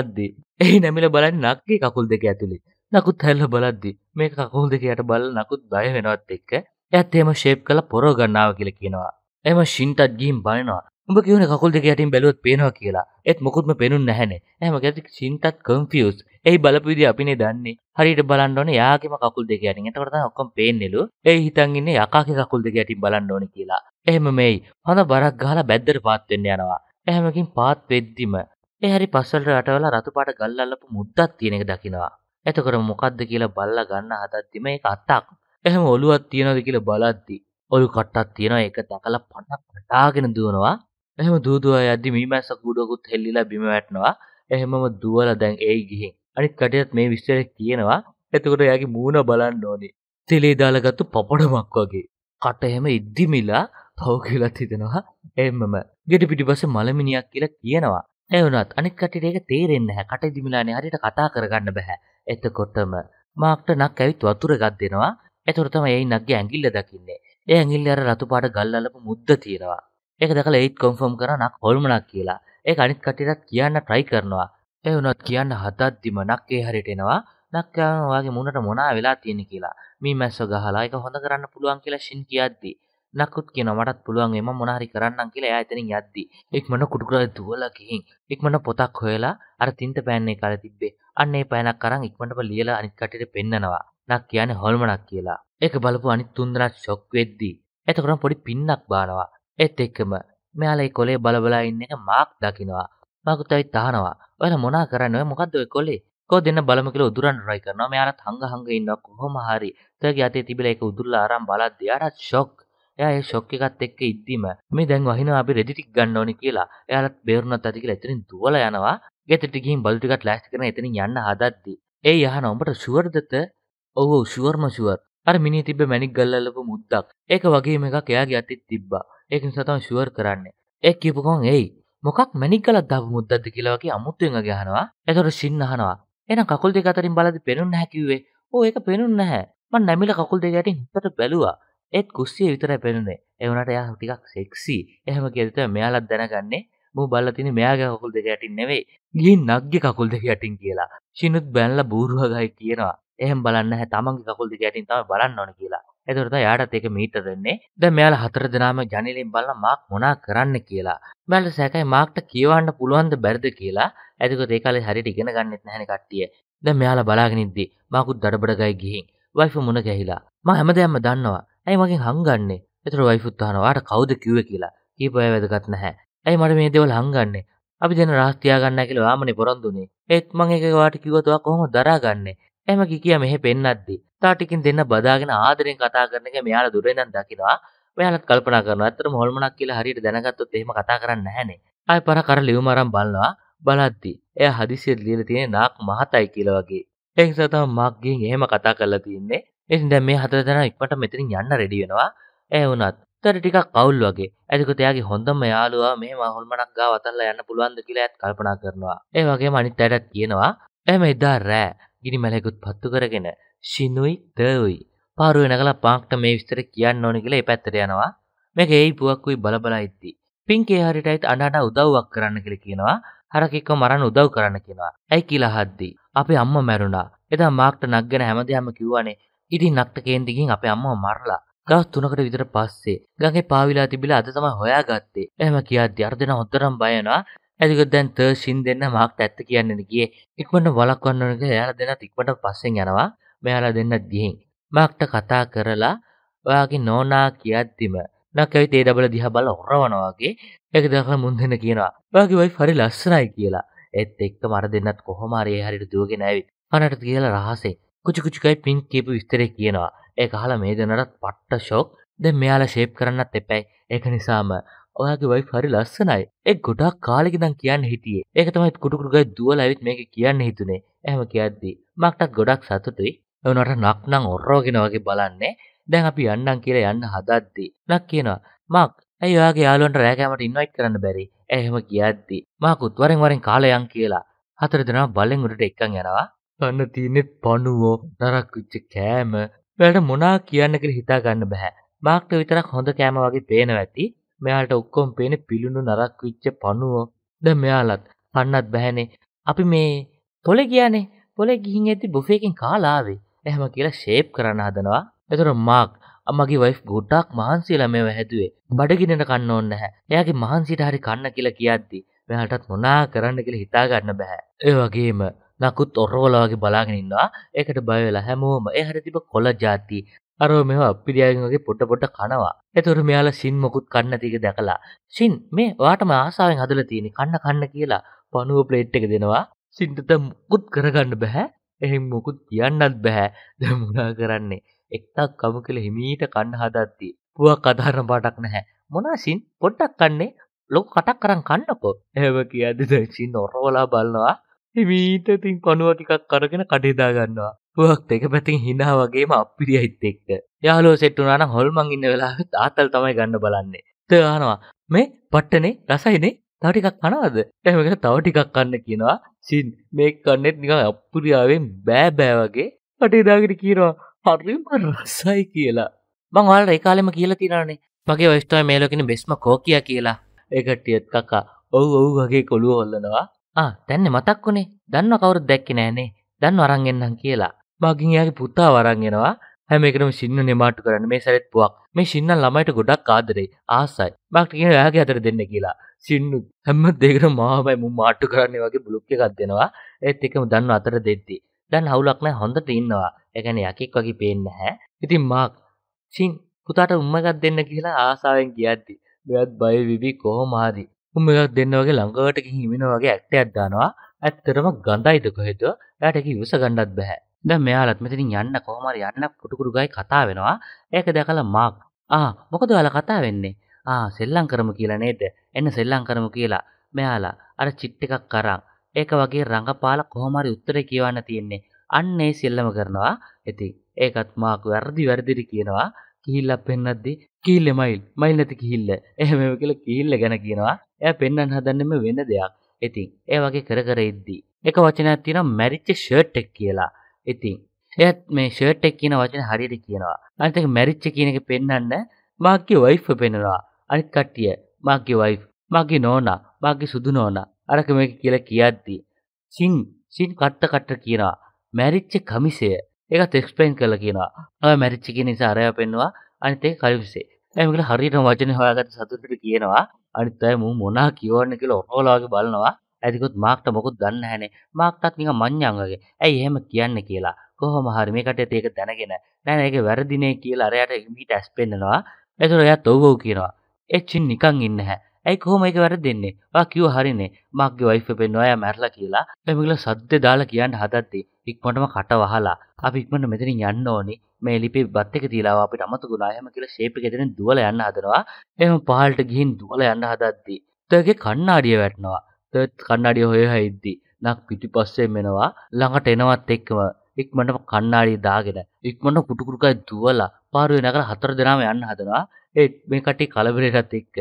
බලද්දි එහි නැමිලා බලන්නේ නක්ගේ කකුල් දෙක ඇතුලේ. නකුත් හැල්ලා බලද්දි මේ කකුල් දෙක යට බලලා නකුත් බය වෙනවත් එක්ක එයාත් එහෙම ෂේප් කරලා පොරව ගන්නවා කියලා කියනවා. එහෙම ෂින්ටත් ගිහින් බලනවා. උඹ කියුණේ කකුල් දෙක යටින් බැලුවොත් පේනවා කියලා. ඒත් මොකුත්ම පේනුන්නේ නැහනේ. එහෙම ගැති ෂින්ටත් කන්ෆියුස්. එයි බලපු විදිහ අපිනේ දන්නේ. හරියට බලන්න ඕනේ යාගේම කකුල් දෙක යටින්. එතකොට තමයි ඔක්කොම පේන්නේලු. එයි හිතන් ඉන්නේ යකාගේ කකුල් දෙක යටින් බලන්න ඕනේ කියලා. එහෙම මේයි හොඳ බරක් ගහලා බැද්දට පාත් වෙන්න යනවා. එහෙමකින් පාත් වෙද්දිම ඒ හරි පස්සලට රටවලා රතු පාට ගල් අල්ලපු මුද්දක් තියෙන එක දකිනවා. එතකොට මොකද්ද කියලා බල්ලා ගන්න හදද්දි මේක අතක්. එහෙම ඔලුවක් තියනවද කියලා බලද්දි ඔලු කට්ටක් තියෙනවා. ඒක දැකලා පණක් වටාගෙන දුවනවා. එහෙම දුවදුවා යද්දි මීමැස්ස කූඩුවකුත් හෙල්ලිලා බිම වැටෙනවා. එහෙමම දුවලා දැන් එයි ගිහින් අනිත් කටේත් මේ විශ්වයේ තියෙනවා. එතකොට එයාගේ මූණ බලන්න ඕනේ. තෙලේ දාලාගත්තු පපඩමක් වගේ. කට එහෙම ඉද්දිමිලා පව කියලා හිතෙනවා. එහෙමම ගෙඩි පිටිපස්සේ මලමිනියක් කියලා කියනවා. ඒ වුණත් අනිත් කට්ටියට ඒක තේරෙන්නේ නැහැ. කට ඉදිමිලානේ හරියට කතා කරගන්න බෑ. එතකොටම මාක්ට නක් ඇවිත් වතුර ගක් දෙනවා. ඒතර තමයි ඒ නක්ගේ ඇඟිල්ල දකින්නේ. ඒ ඇඟිල්ල අර රතු පාට ගල් අල්ලපු මුද්ද තියෙනවා. ඒක දැකලා ඒත් කන්ෆර්ම් කරා නක් හොල්මනක් කියලා. ඒක අනිත් කට්ටියටත් කියන්න try කරනවා. ඒ වුණත් කියන්න හදද්දිම නක් ඒ හරියට එනවා. නක් කියනවා වාගේ මුණට මොනා වෙලා තියෙන්නේ කියලා. මේ මැස්සව ගහලා ඒක හොඳ කරන්න පුළුවන් කියලා ෂින් කියද්දි නකුත් කියනවා මටත් පුළුවන් මේ මම මොන හරි කරන්නම් කියලා. එයා එතනින් යද්දි ඉක්මන කුඩු කරලා දුවලා ගිහින් ඉක්මන පොතක් හොයලා අර තින්ත පෑන් එකේ කාලේ තිබ්බේ අන්න ඒ පෑනක් අරන් ඉක්මනටම ලියලා අනිත් කට්ටියට පෙන්නනවා. නක් කියන්නේ හොල්මනක් කියලා. ඒක බලපු අනිත් තුන් දෙනා ෂොක් වෙද්දි එතකොටම පොඩි පින්නක් බානවා. ඒත් එක්කම මෙයාලා ඒ කොලේ බලබලා ඉන්න එක මාක් දකිනවා. මාකුත් ඇවිත් අහනවා ඔයාලා මොනා කරන්නේ? ඔය මොකද්ද ඔය කොලේ? කෝ දෙන්න බලමු කියලා උදුරන්න try කරනවා. මෙයාලත් හංග හංග ඉන්නවා කොහොම හරි. තගේ අතේ තිබිලා ඒක උදුරලා ආරම් බලද්දී ආට ෂොක්. එයා ඒ ෂොක් එකත් එක්ක ඉද්දිම මේ දැන් වහිනවා අපි රෙදි ටික ගන්න ඕනේ කියලා. එයාලත් බේරුණත් ඇති කියලා එතනින් දුවලා යනවා. ගෙදරට ගිහින් බල්ලු ටිකක් ලෑස්ති කරගෙන එතනින් යන්න හදද්දි ඒ යහන උඹට ෂුවර්දත? ඔව් ඔව් ෂුවර්ම ෂුවර්. අර මිනිහ තිබ්බ මැණික් ගල්ලලපු මුද්දක්. ඒක වගේම එකක් එයාගේ අතෙත් තිබ්බා. ඒක නිසා තමයි ෂුවර් කරන්නේ. ඒ කියපු ගමන් එයි මොකක් මැණික් ගලක් දාපු මුද්දක්ද කියලා වගේ අමුතුවෙන් අහනවා. එතකොට ෂින් අහනවා. එහෙනම් කකුල් දෙක අතරින් බලද්දි පේනුන්නේ නැහැ කිව්වේ. ඔව් ඒක පේනුන්නේ නැහැ. මං නැමිලා කකුල් දෙක යටින් හිතට බැලුවා. ඒත් කුස්සිය විතරයි පෙනුනේ. ඒ වුණාට එයා ටිකක් සෙක්සි. එහෙම කියලා තමයි මෙයාලත් දැනගන්නේ. මෝ බලලා තින්නේ මෙයාගේ කකුල් දෙක යටින් නෙවෙයි. ගිහින් නක්ගේ කකුල් දෙක යටින් කියලා. ෂිනුත් බැලලා බූරුව ගහයි කියනවා. එහෙම බලන්නේ නැහැ. තමන්ගේ කකුල් දෙක යටින් තමයි බලන්න ඕනේ කියලා. ඒතකොට තමයි යාටත් ඒක මීටර් දෙන්නේ. දැන් මෙයාලා හතර දෙනාම ජනේලෙන් බලලා මාක් මොනා කරන්න කියලා. මෙයාලා සැකයි මාක්ට කියවන්න පුළුවන්ද බැරිද කියලා. එතකොට ඒ කාලේ හරියට ඉගෙන ගන්නෙත් නැහැනේ කට්ටිය. දැන් මෙයාලා බලාගෙන ඉද්දි මාකුත් දඩබඩ ගයි ගිහින් වයිෆ් මුණ ගැහිලා. මම හැමදේම දන්නවා. ඇයි මගෙන් හංගන්නේ? එතකොට වයිෆුත් අහනවා ආට කවුද කිව්වේ කියලා. කීප අය වැදගත් නැහැ. ඇයි මට මේ දේවල් හංගන්නේ? අපි දෙන රහස් තියාගන්නයි කියලා වාමනේ පොරොන්දුනේ. ඒත් මං ඒක වාට කිව්වොත් ඔයා කොහොමද දරාගන්නේ? එහෙම කි කියා මෙහෙ පෙන්නද්දි තා ටිකින් දෙන්න බදාගෙන ආදරෙන් කතා කරන එක මෙයාලා දුරෙන් ඉඳන් දකිනවා. මෙයාලත් කල්පනා කරනවා ඇත්තටම හොල්මනක් කියලා හරියට දැනගත්තොත් එහෙම කතා කරන්නේ නැහනේ. ආයෙ පර කර ලියුම අරන් බලනවා. බලද්දි එයා හදිසියෙන් ලියලා තියෙන නාක් මහතයි කියලා වගේ. ඒ නිසා තමයි මාක් ගිහින් එහෙම කතා කරලා තින්නේ. ඉතින් දැන් මේ හතර දෙනා ඉක්මනට මෙතනින් යන්න රෙඩි වෙනවා. ඒ වුණත් උතර ටිකක් කවුල් වගේ. එතකොට එයාගේ හොඳම යාළුවා මෙහෙම හොල්මනක් ගාව අතල්ලා යන්න පුළුවන්ද කියලා එයාත් කල්පනා කරනවා. ඒ වගේම අනිත් අයටත් කියනවා. එහෙම එදා රෑ ගිනිමැලයකුත් පත්තු කරගෙන ශිනුයි තෙයි පාරුවේ නැගලා පාක්ට මේ විස්තර කියන්න ඕනේ කියලා ඒ පැත්තට යනවා. මේක ඒයි පුවක්කුයි බලබලා ඉද්දි පින්කේ හරියටයිත් අඬ අඬ උදව්වක් කරන්න කියලා කියනවා. හරකෙක්ව මරන්න උදව් කරන්න කියනවා. ඇයි කියලා හද්දි අපේ අම්මා මැරුණා. එදා මාක්ට නග්ගෙන හැමදේම කිව්වනේ. ඉතින් නක්ට කේන්දකින් අපේ අම්මව මරලා. දවස් තුනකට විතර පස්සේ ගඟේ පාවිලා තිබිලා අද තමයි හොයාගත්තේ. එහෙම කියද්දි අර දෙනා හොතරම් බය වෙනවා. එදික දැන් තර්ෂින් දෙන්න මාක්ට ඇත්ත කියන්නේ ගියේ. ඉක්මනට වලක්වන්න ඕන කියලා එයාලා දෙන්නත් ඉක්මනට පස්සෙන් යනවා. මෙයාලා දෙන්නත් ගිහින් මාක්ට කතා කරලා ඔයාගේ නෝනා කියද්දිම නක්කයි තේ ඩබල් දිහා බලලා හොරවනවා වගේ ඒක දැකලා මුන් දෙන්න කියනවා. ඔයාගේ වයිෆ් හරි ලස්සනයි කියලා. ඒත් එක්කම අර දෙන්නත් කොහොම හරි ඒ හරියට දුවගෙන ආවි. කනට කියලා රහසේ කුචු කුචුකයි පින්ක් කියපු විස්තරේ කියනවා. ඒක අහලා මේ දෙනාට පට්ට ෂොක්. දැන් මෙයාලා ෂේප් කරන්නත් එපැයි. ඒක නිසාම ඔයාගේ වයිෆ් හරි ලස්සනයි. ඒ ගොඩක් කාලෙක ඉඳන් කියන්න හිටියේ. ඒක තමයි කුටු කුටුකයි දුවලා ඇවිත් මේක කියන්න හිතුනේ. එහෙම කියද්දි මක්ටත් ගොඩක් සතුටුයි. ඒ වුණාට නක් නම් හොරවගෙන වගේ බලන්නේ. දැන් අපි යන්නම් කියලා යන්න හදද්දී නක් කියනවා මාක් ඇයි ඔයාගේ යාළුවන්ට රෑ කෑමට ඉන්වයිට් කරන්න බැරි? ඇයි එහෙම කියද්දී මාකුත් වරෙන් වරෙන් කාලා යන් කියලා හතර දෙනා බලෙන් උඩට එක්කන් යනවා. අන්න තියෙන්නේ පණුවෝ නරක වෙච්ච කෑම. මෙයාට මොනා කියන්න කියලා හිතා ගන්න බෑ. මාක්ට විතරක් හොඳ කෑම වගේ පේනවා ඇති. මෙයාලට ඔක්කොම පේන්නේ පිලුණු නරක වෙච්ච පණුවෝ. දැන් මෙයාලත් කන්නත් බෑනේ. අපි මේ පොලේ ගියානේ. පොලේ ගිහින් ඇද්දි බුෆේ එකෙන් කාලා ආවේ. එහෙම කියලා ෂේප් කරන්න හදනවා. එතකොට මාක් අම්මගේ වයිෆ් ගොඩක් මහන්සියලා මේව හැදුවේ. බඩගිනින කන්න ඕනේ නැහැ. එයාගේ මහන්සියට හරි කන්න කියලා කියද්දි මෙයාටත් මොනා කරන්න කියලා හිතා ගන්න බෑ. ඒ වගේම නකුත් ඔරවල වගේ බලාගෙන ඉන්නවා. ඒකට බය වෙලා හැමෝම ඒ හැර තිබ්බ කොළ જાති අරව මේව අප්පිරියාගෙන් වගේ පොට පොට කනවා. එතකොට මෙයාලා සින් මොකුත් කන්න තියෙක දැකලා සින් මේ ඔයාටම ආසාවෙන් හදලා තියෙන කන්න කන්න කියලා පණුව ප්ලේට් එක දෙනවා. සින්ට මුකුත් කරගන්න බෑ. එහෙන් මොකුත් කියන්නත් බෑ. දැන් මොනා කරන්නේ? එක්තක් කමුකල හිමීට කන්න හදද්දී පුවක් අදාරන පාටක් නැහැ. මොනාසින් පොඩ්ඩක් කන්නේ ලොකු කටක් කරන් කන්නකෝ. එහෙම කියද්දි දැන් ඔරවලා බලනවා. හිමීට තින් කණුව ටිකක් අරගෙන කඩේ දා ගන්නවා. පුවක් දෙක පැතින් hina වගේම අප්පිරියයිත් එක්ක. යාළුවෝ සෙට් වුණා නම් හොල්මන් ඉන්න වෙලාවෙත් ආතල් තමයි ගන්න බලන්නේ. ත අහනවා මේ පට්ටනේ රසයිනේ තව ටිකක් කනවද? එහෙම කියලා තව ටිකක් කන්න කියනවා. සින් මේක කන්නේත් නිකන් අප්පුරියාවෙන් බෑ බෑ වගේ කටේ දාගෙන කියනවා. හරිම රසයි කියලා. මං ඔයාලට ඒ කාලෙම කියලා තියනනේ. මගේ වයිෆ් තමයි මේ ලෝකෙනේ බෙස්ම කෝකියා කියලා. ඒ කට්ටියත් කකා ඔව් ඔව් වගේ කොළුව හොල්ලනවා. ආ දැන්නේ මතක් වුණේ. දන්නව කවුරුත් දැක්කේ නෑනේ. දන්නව අරන් එන්නම් කියලා. මගින් එයාගේ පුතා වරන් එනවා. හැම එකටම සින්න නෙමාටු කරන්න මේ සැරෙත් පුවක්. මේ සින්න ළමයිට ගොඩක් ආදරේ ආසයි. මක්ට කියන එයාගේ අතට දෙන්න කියලා. සින්නු හැම දෙයකටම මාමයි මුම් මාට්ටු කරන්නේ වගේ බ්ලොක් එකක් දෙනවා. ඒත් එකම දන්නව අතට දෙද්දි. දැන් හවුලක් නැහැ හොඳට ඉන්නවා. ඒ කියන්නේ යකෙක් වගේ පේන්නේ නැහැ. ඉතින් මාක් සින් පුතාට උම්ම එකක් දෙන්න කියලා ආසාවෙන් කියද්දි මෙයාත් බය විවි කොහොම හරි උම්ම එකක් දෙන්න වගේ ළඟට ගිහින් ඉමිනා වගේ ඇක්ටයක් දානවා. ඇත්තටම ගඳයිද කොහෙද? එයාට ඒක ඉවස ගන්නත් බෑ. දැන් මෙයාලත් මෙතනින් යන්න කොහොම හරි යන්න කුටුකුරු ගායි කතා වෙනවා. ඒක දැකලා මාක් ආ මොකද ඔයාලා කතා වෙන්නේ? ආ සෙල්ලම් කරමු කියලා නේද? එන්න සෙල්ලම් කරමු කියලා. මෙයාලා අර චිට් එකක් අරන් ඒක වගේ රංගපාල කොහොම හරි උත්තරේ කියවන්න තියෙන්නේ. අන්න ඒ සෙල්ලම කරනවා. ඉතින් ඒකත් මාක් වැරදි වැරදිට කියනවා. කිහිල්ලක් පෙන්නද්දි කිහිල්ලේ මයිල් මයිල් නැති කිහිල්ල. එහෙම මේක කියලා කිහිල්ල ගැන කියනවා. එයා පෙන්වන්න හදන්නේ වෙන දෙයක්. ඉතින් ඒ වගේ කර කර ඉද්දි එක වචනයක් තියෙනවා මැරිච්ච ෂර්ට් එක කියලා. ඉතින් එයාත් මේ ෂර්ට් එක කියන වචනේ හරියට කියනවා. අනිත් එක මැරිච්ච කියන එක පෙන්වන්න මාක්ගේ වයිෆ් පෙන්නනවා. අනිත් කට්ටිය මාක්ගේ වයිෆ් මාක්ගේ නෝනා මාක්ගේ සුදු නෝනා අරක මේක කියලා කියද්දි සින් සින් කට්ට කට්ට කියනවා මැරිච්ච කමිසය. ඒකත් එක්ස්ප්ලেইন කරලා කියනවා. ඔය මැරිච්ච කියන නිසා අරයා පෙන්නවා අනිත් එක කලිපිසේ. එහෙම කියලා හරියටම වචනේ හොයාගත්ත සතුටට කියනවා. අනිත් අය මූ මොනා කියවන්නේ කියලා ඔරවලා වගේ බලනවා. ඇයිකොත් මාක්ට මොකොත් දන්නේ නැහනේ. මාක්ටත් නිකන් මඤ්ඤංගගේ. ඇයි එහෙම කියන්නේ කියලා. කොහොම හරි මේ කට්ටියත් ඒක දැනගෙන නෑ නෑ ඒක වැරදි නේ කියලා අරයට මීට ඇස් පෙන්නනවා. එතකොට එයා තවවෝ කියනවා ඒ චින් නිකන් ඉන්නේ නැහැ. ඇයි කොහොම ඒක වැරදි දෙන්නේ? ඔයා කිව්ව හරිනේ. මග්ගේ වයිෆ් පෙන්නනවා එයා මැරලා කියලා. මේගොල්ලෝ සද්දේ දාලා කියන්න හදද්දී ඉක්මනටම කට වහලා අපි ඉක්මනට මෙතනින් යන්න ඕනේ. මේ ලිපි බත් එක තියලා අපිට අමතකුණා එහෙම කියලා ෂේප් එක දෙන දුවලා යන්න හදනවා. එහෙම පහළට ගිහින් දුවලා යන්න හදද්දී තර්ගේ කණ්ණාඩිය වැටෙනවා. තර්ත් කණ්ණාඩිය හොය හයිද්දී නක් පිටිපස්සේ මෙනවා ළඟට එනවත් එක්කම ඉක්මනට කණ්ණාඩිය දාගෙන ඉක්මනට කුටුකුරුකයි දුවලා පාරුවේ නැගලා හතර දෙනාම යන්න හදනවා. ඒ මේ කට්ටිය කලබලෙටත් එක්ක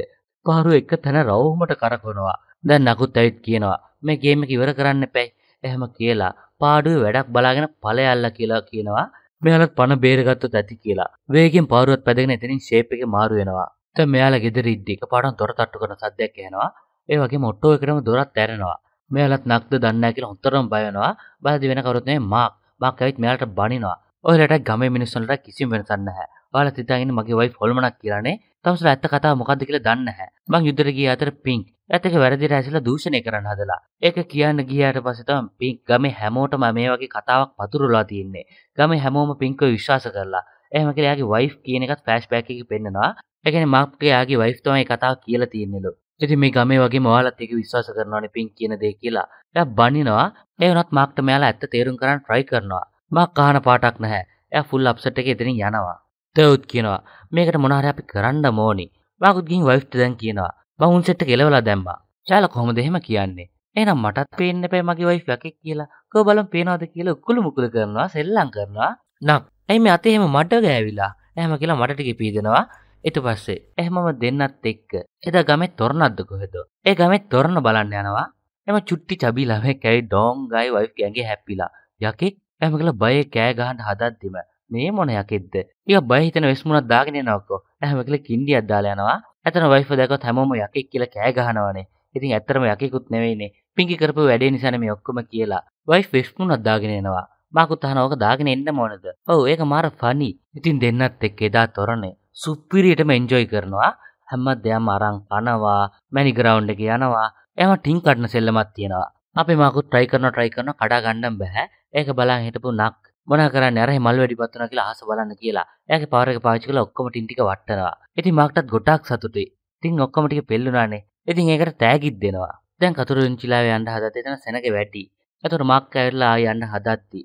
පාරුව එක තැන රවුමට කරකවනවා. දැන් නකුත් ඇවිත් කියනවා මේ ගේම් එක ඉවර කරන්න එපැයි. එහෙම කියලා පාඩුවේ වැඩක් බලාගෙන ඵලයල්ලා කියලා කියනවා. මෙයාලත් පණ බේරගත්තත් ඇති කියලා. වේගෙන් පාරුවත් පැදගෙන එතනින් ෂේප් එකේ මාරු වෙනවා. දැන් මෙයාලා ගෙදර ඉද්දී එකපාරටම දොර තට්ටු කරන සද්දයක් ඇහෙනවා. ඒ වගේම ඔට්ටෝ එකටම දොරක් ඇරෙනවා. මෙයාලත් නක්ද දන්නේ නැහැ කියලා හොතරම බය වෙනවා. බයද වෙන කවුරුත් නෙමෙයි මාක්. මාක් ඇවිත් මෙයාලට බනිනවා. ඔයාලට ගමේ මිනිස්සුන්ට කිසිම වෙනසක් නැහැ. ඔයාලා හිතාගෙන මගේ වයිෆ් හොල්මනක් කියලානේ. තවසල ඇත්ත කතාව මොකද්ද කියලා දන්නේ නැහැ. මං යුද්ධෙට ගිය අතර පින්ක් ඇත්ත එක වැරදිට ඇසලා දූෂණය කරන්න හදලා. ඒක කියන්න ගියාට පස්සේ තමයි පින්ක් ගමේ හැමෝටම මේ වගේ කතාවක් පතුරවලා තියෙන්නේ. ගමේ හැමෝම පින්ක්ව විශ්වාස කරලා. එහෙම කියලා යාගේ වයිෆ් කියන එකත් ෆ්ලෑෂ්බැක් එකේ පෙන්නනවා. ඒ කියන්නේ මාක්ගේ යාගේ වයිෆ් තමයි කතාව කියලා තියෙන්නේලු. ඉතින් මේ ගමේ වගේම ඔයාලත් ඒක විශ්වාස කරනවානේ පින්ක් කියන දේ කියලා. එයා බනිනවා. ඒ වුණත් මාක්ට මෙයාලා ඇත්ත තේරුම් ගන්න try කරනවා. මාක් කහන පාටක් නැහැ. එයා full upset එකේ එතනින් යනවා. තවුත් කියනවා මේකට මොන හරි අපි කරන්න ඕනි. මාකුත් ගිහින් wife දැන් කියනවා මම උන් set එක එලවලා දැම්මා. ශාලා කොහොමද එහෙම කියන්නේ? එහෙනම් මටත් පේන්න එපා මගේ wife යකෙක් කියලා. කව බලමු පේනවද කියලා උකුළු මුකුළු කරනවා, සෙල්ලම් කරනවා. නක්. ඇයි මේ අතේ එහෙම මඩ ගෑවිලා? එහෙම කියලා මඩ ටික පීදනවා. ඊට පස්සේ එහෙමම දෙන්නත් එක්ක එදා ගමේ තොරණක්ද කොහෙද ඒ ගමේ තොරණ බලන්න යනවා. එම චුට්ටි චබි ළමෙක් ඇයි ඩෝංගයි වයිෆ් ගෑගේ හැප්පිලා යකෙක් එහෙම කියලා බයේ කෑ ගහන්න හදද්දිම මේ මොන යකෙක්ද ඊයා බය හිතන වෙස්මුණක් දාගෙන යනකො එහෙම කියලා කින්ඩියක් දාලා යනවා. එතන වයිෆ් දැක්කොත් හැමෝම යකෙක් කියලා කෑ ගහනවානේ. ඉතින් ඇත්තටම යකෙකුත් නෙවෙයිනේ පිංගි කරපු වැඩේ නිසානේ මේ ඔක්කොම කියලා වයිෆ් වෙස්මුණක් දාගෙන යනවා. මාකුත් අහනවා ඔක දාගෙන එන්න මොනද? ඔව් ඒක මාර ෆනි. ඉතින් දෙන්නත් එක්ක එදා තොරණේ සුපිරියටම එන්ජොයි කරනවා. හැම දෙයක්ම අරන් කනවා, මැනි ග්‍රවුන්ඩ් එක යනවා. එහම ටින් කඩන සෙල්ලමක් තියෙනවා. අපි මාකුත් try කරනවා try කරනවා කඩා ගන්න බෑ. ඒක බලන් හිටපු නක් මොනා කරන්නේ අර මල් වැඩි පත්වනවා කියලා අහස බලන්න කියලා. එයාගේ power එක පාවිච්චි කරලා ඔක්කොම ටින් ටික වට්ටනවා. ඉතින් මාක්ටත් ගොඩාක් සතුටුයි. ඉතින් ඔක්කොම ටික පෙල්ලුණානේ. ඉතින් ඒකට තෑගිත් දෙනවා. දැන් කතරගුරුන්චිලාව යන්න හදද්දී එතන සෙනගේ වැටි. ඒතර මාක් කැවිලා යන්න හදද්දී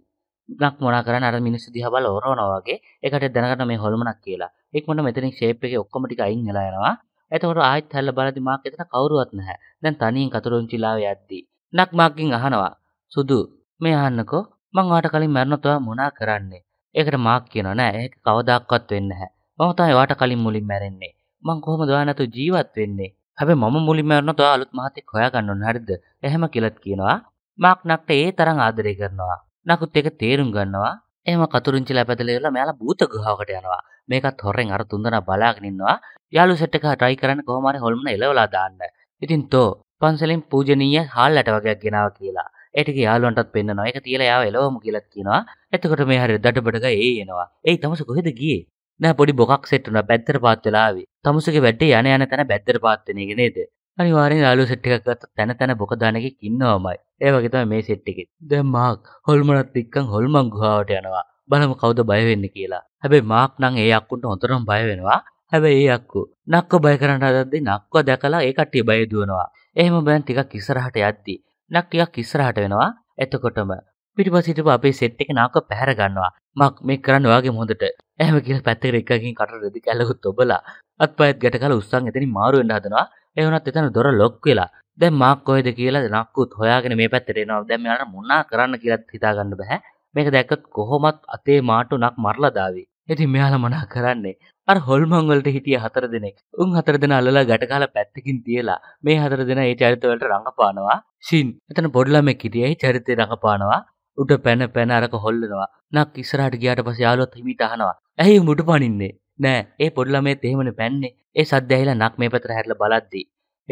නක් මොනා කරන්නේ අර මිනිස්සු දිහා බලලා හොරවනවා වගේ. ඒකට දැනගන්න මේ හොල්මනක් කියලා. එක්මන මෙතනින් shape එකේ ඔක්කොම ටික අයින් වෙලා යනවා. එතකොට ආයෙත් හැල්ල බලද්දි මාක් එතන කවුරුවත් නැහැ. දැන් තනියෙන් කතරොන්චිලාව යද්දී නක් මාක්ගෙන් අහනවා සුදු මේ අහන්නකෝ මං ඔයාට කලින් මැරුණා තව මොනා කරන්නේ? ඒකට මාක් කියනවා නෑ ඒක කවදාක්වත් වෙන්නේ නැහැ. මම තමයි ඔයාට කලින් මුලින් මැරෙන්නේ. මං කොහොමද ඔයා නැතුව ජීවත් වෙන්නේ? හැබැයි මම මුලින් මැරුණා තව අලුත් මහතෙක් හොයාගන්න ඕනේ හරිද? එහෙම කියලාත් කියනවා. මාක් නක්ට ඒ තරම් ආදරය කරනවා. නකුත් ඒක තේරුම් ගන්නවා. එහෙම කතරොන්චිලාව පැදලා ඉවරලා මෙයාලා භූත ගුහාවකට යනවා. මේකත් හොරෙන් අර තුන්දෙනා බලාගෙන ඉන්නවා. යාළු සෙට් එක try කරන්න කොහොම හරි හොල්මන එලවලා දාන්න. ඉතින් තෝ පන්සලෙන් පූජනීය හාල්ලට වගේක් ගෙනාවා කියලා. ඒ ටික යාළුවන්ටත් පෙන්නනවා. ඒක තියලා යාව එලවමු කියලාත් කියනවා. එතකොට මේ හැරි දඩබඩ ගා ඒ එනවා. "ඒයි තමුස කොහෙද ගියේ?" "නෑ පොඩි බොකක් සෙට් වුණා. බැද්දට පාත් වෙලා ආවේ. තමුසගේ වැඩේ යන යන තැන බැද්දට පාත් වෙන එක නේද?" "අනිවාර්යෙන් යාළුව සෙට් එකක් ගත්ත තැන තැන බොක දාන එකක් ඉන්නවමයි. ඒ වගේ තමයි මේ සෙට් එකෙත්." දැන් මාක් හොල්මනත් එක්කන් හොල්මන් ගුහාවට යනවා. බලමු කවුද බය වෙන්නේ කියලා. හැබැයි මාක් නම් ඒ අක්කුන්ට හොතරම බය වෙනවා. හැබැයි ඒ අක්කු නක්කව බය කරන්න හදද්දී නක්කව දැකලා ඒ කට්ටිය බය දුවනවා. එහෙම බයන් ටිකක් ඉස්සරහට යද්දී නක් ටිකක් ඉස්සරහට වෙනවා. එතකොටම පිටිපස්ස හිටපු අපේ සෙට් එකේ නක්කව පැහැර ගන්නවා. "මාක් මේක කරන්න ඔයාගේම හොඳට." එහෙම කියලා පැත්තකට එකකින් කට රෙදි කැලකුත් ඔබලා අත්පයත් ගැට ගාලා උස්සන් එතනින් මාරු වෙන්න හදනවා. ඒ වුණත් එතන දොර ලොක් වෙලා. දැන් මාක් කොහෙද කියලා නක්කුත් හොයාගෙන මේ පැත්තට එනවා. දැන් මෙයාට මොනා කරන්න කියලාත් හිතා ගන්න බෑ. මේක දැක්කත් කොහොමත් අතේ මාටු නක් මරලා දාවේ. ඉතින් මෙයාලා මොනා කරන්නේ? අර හොල්මන් වලට හිටිය හතර දෙනෙක්. උන් හතර දෙනා අල්ලලා ගැට ගහලා පැත්තකින් තියලා මේ හතර දෙනා ඒ චරිත වලට රඟපානවා. ෂින්. එතන පොඩි ළමෙක් හිටියයි චරිතේ රඟපානවා. උඩ පැන පැන අරක හොල්ලනවා. නක් ඉස්සරහට ගියාට පස්සේ යාළුවත් හිමීට අහනවා. "ඇයි උඹට පනින්නේ?" "නෑ, ඒ පොඩි ළමෙත් එහෙමනේ පැන්නේ." ඒ සද්ද ඇහිලා නක් මේ පැත්තට හැරිලා බලද්දි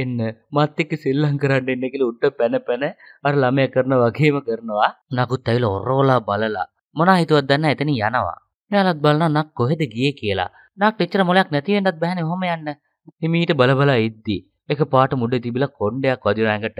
එන්න මාත් එක්ක සෙල්ලම් කරන්න එන්න කියලා උඩ පැන පැන අර ළමයා කරන වගේම කරනවා. නකුත් ඇවිල්ලා ඔරෝලා බලලා මොනා හිතුවද දන්නේ නැහැ එතනින් යනවා. එයාලත් බලනවා නක් කොහෙද ගියේ කියලා. නක් දෙච්චර මොලයක් නැති වෙන්නත් බෑනේ ඔහොම යන්න. හිමීට බලබලා ඉද්දි එක පාට මුඩේ තිබිලා කොණ්ඩයක් වදින ඇඟට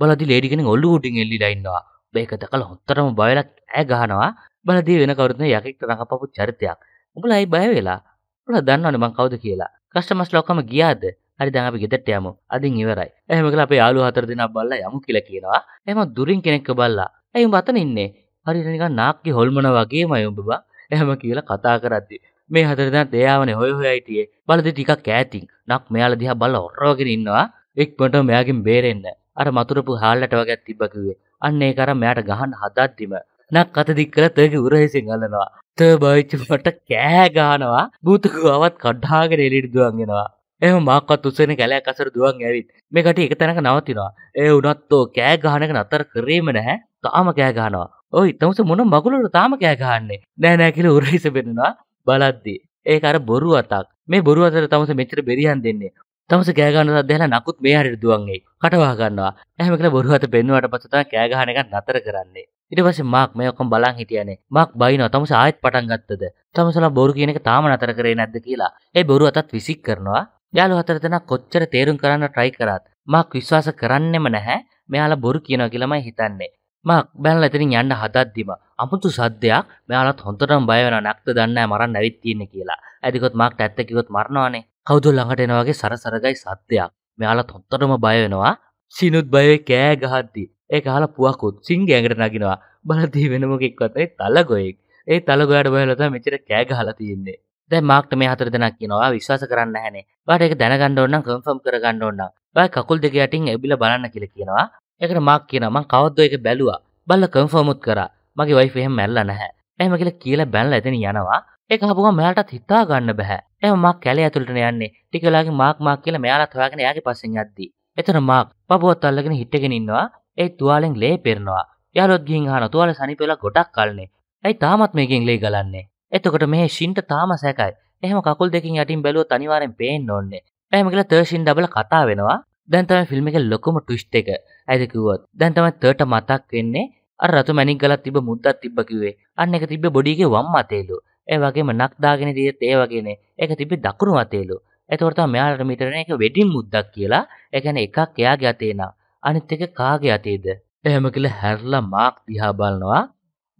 බලදි ලේඩි කෙනෙක් ඔළුව උඩින් එල්ලීලා ඉන්නවා. මේක දැකලා හොතරම බයලක් ඈ ගහනවා. බලදී වෙන කවුරුත් නැහැ යකෙක් තනකපපු චරිතයක්. උඹලා අය බය වෙලා. උඹලා දන්නවනේ මං කවුද කියලා. කස්ටමර්ස්ලා ඔක්කොම ගියාද? හරි දැන් අපි ගෙදරට යමු. අදින් ඉවරයි. එහෙම කියලා අපේ යාළුවා හතර දෙනා බල්ලා යමු කියලා කියනවා. එහෙම දුරින් කෙනෙක්ව බල්ලා. "ඇයි උඹ අතන ඉන්නේ? හරියට නිකන් නාක්ගේ හොල්මන වගේමයි උඹ බා." එහෙම කියලා කතා කරද්දී මේ හතර දෙනා තේයාවනේ හොය හොයයි හිටියේ. බලදී ටිකක් ඈතින් නක් මෙයාලා දිහා බල්ලා ඔරවගෙන ඉන්නවා. එක්පොට මෙයාගෙන් බේරෙන්න. අර මතුරුපු හාල්ලට වගේ තිබ්බ කිව්වේ. අන්න ඒක අර මෙයාට ගහන්න හදද්දිම නක් අත දික් කරලා තේගේ උරහිසෙන් අල්ලනවා. තේ බයිච් මට කෑ ගහනවා. බුතුකුවවත් කඩාගෙන එළියට දුවන් යනවා. එහෙම මාක්කත් උසෙන කැලයක් අසර දුවන් ඇවිත් මේ කටි එක තැනක නවතිනවා. ඒ උනත්තෝ කෑ ගහන එක නතර කරේම නැහැ. තාම කෑ ගහනවා. "ඔය ඉතමස මොන මගුලට තාම කෑ ගහන්නේ?" "නෑ නෑ" කියලා උරහිස බෙදනවා බලද්දී. ඒක අර බොරු අතක්. මේ බොරු අතට තමස මෙච්චර බෙරියන් දෙන්නේ. තමස කෑ ගහන සද්ද ඇහලා නකුත් මේ හරියට දුවන් ඇයි. කටවහ ගන්නවා. එහෙම කියලා බොරු අත පෙන්නුවාට පස්සේ තමයි කෑ ගහන එක නතර කරන්නේ. ඊට පස්සේ මාක් මේ ඔක්කොම බලන් හිටියානේ. මාක් බයිනවා තමස ආයෙත් පටන් ගත්තද. තමසලා බොරු කියන එක තාම නතර කරේ නැද්ද කියලා. ඒ බොරු අතත් විසික් කරනවා. යාළු හතර දෙනා කොච්චර තේරුම් කරන්න try කරාත් මාක් විශ්වාස කරන්නෙම නැහැ මෙයාලා බොරු කියනවා කියලාමයි හිතන්නේ. මාක් බැලලා එතනින් යන්න හදද්දිම අමුතු සද්දයක් මෙයාලත් හොඳටම බය වෙනවා නක්ත දන්නේ නැහැ මරන්න ඇවිත් තියෙන්නේ කියලා. ඇදිකොත් මාක්ට ඇත්ත කිව්වොත් මරනවානේ. කවුද ළඟට එන වගේ සරසරගයි සද්දයක්. මෙයාලත් හොඳටම බය වෙනවා. සිනුත් බයවේ කෑ ගහද්දි ඒක අහලා පුවකුත් සිංගේ ඇඟට නගිනවා. බලදී වෙන මොකෙක්වත් ඒ තලගොයෙක්. ඒ තලගොයාට බයලා තමයි මෙච්චර කෑ ගහලා තියෙන්නේ. දැන් මාක්ට මේ හතර දෙනා කියනවා විශ්වාස කරන්න නැහැනේ. ඔයාට ඒක දැනගන්න ඕන නම් කන්ෆර්ම් කරගන්න ඕන නම් ඔයා කකුල් දෙක යටින් ඇබිලා බලන්න කියලා කියනවා. ඒකට මාක් කියනවා මං කවද්ද ඒක බැලුවා. බලලා කන්ෆර්ම් උත් කරා. මගේ වයිෆ් එහෙම මැරලා නැහැ. එහෙම කියලා කියලා බැලලා එතන යනවා. ඒක අහපුවම මෙයාලටත් හිතා ගන්න බෑ. එහෙම මාක් කැලේ ඇතුළට යන්නේ. ටික වෙලාවකින් මාක් මාක් කියලා මෙයාලත් හොයාගෙන එයාගේ පස්සෙන් යද්දී. එතන මාක් පපුවත් අල්ලගෙන හිටගෙන ඉන්නවා. ඒ තුවාලෙන් ලේ පෙරනවා. යාළුවොත් ගිහින් අහනවා තුවාලේ සනීපෙලා ගොඩක් කල්නේ. ඇයි තාමත් මේකෙන් ලේ ගලන්නේ? එතකොට මේ ෂින්ට තාම සැකයි. එහෙම කකුල් දෙකකින් යටින් බැලුවොත් අනිවාර්යෙන් පේන්න ඕනේ. එහෙම කියලා තර්ෂින් ඩබල් කතා වෙනවා. දැන් තමයි ෆිල්ම් එකේ ලොකුම ට්විස්ට් එක. ඇයිද කිව්වොත්. දැන් තමයි තර්ට මතක් වෙන්නේ අර රතු මැණික් ගලක් තිබ්බ මුද්දක් තිබ්බ කිව්වේ. අන්න ඒක තිබ්බ බොඩි එකේ වම් අතේලු. ඒ වගේම නක් දාගෙන දියත් ඒ වගේනේ. ඒක තිබ්බ දකුණු අතේලු. ඒතකොට තමයි මෙයාලට මීටරනේ ඒක වෙඩින් මුද්දක් කියලා. ඒ කියන්නේ එකක් එයාගේ අතේ නා. අනිත් එක කාගේ අතේද? එහෙම කියලා හැරලා මාක් දිහා බලනවා.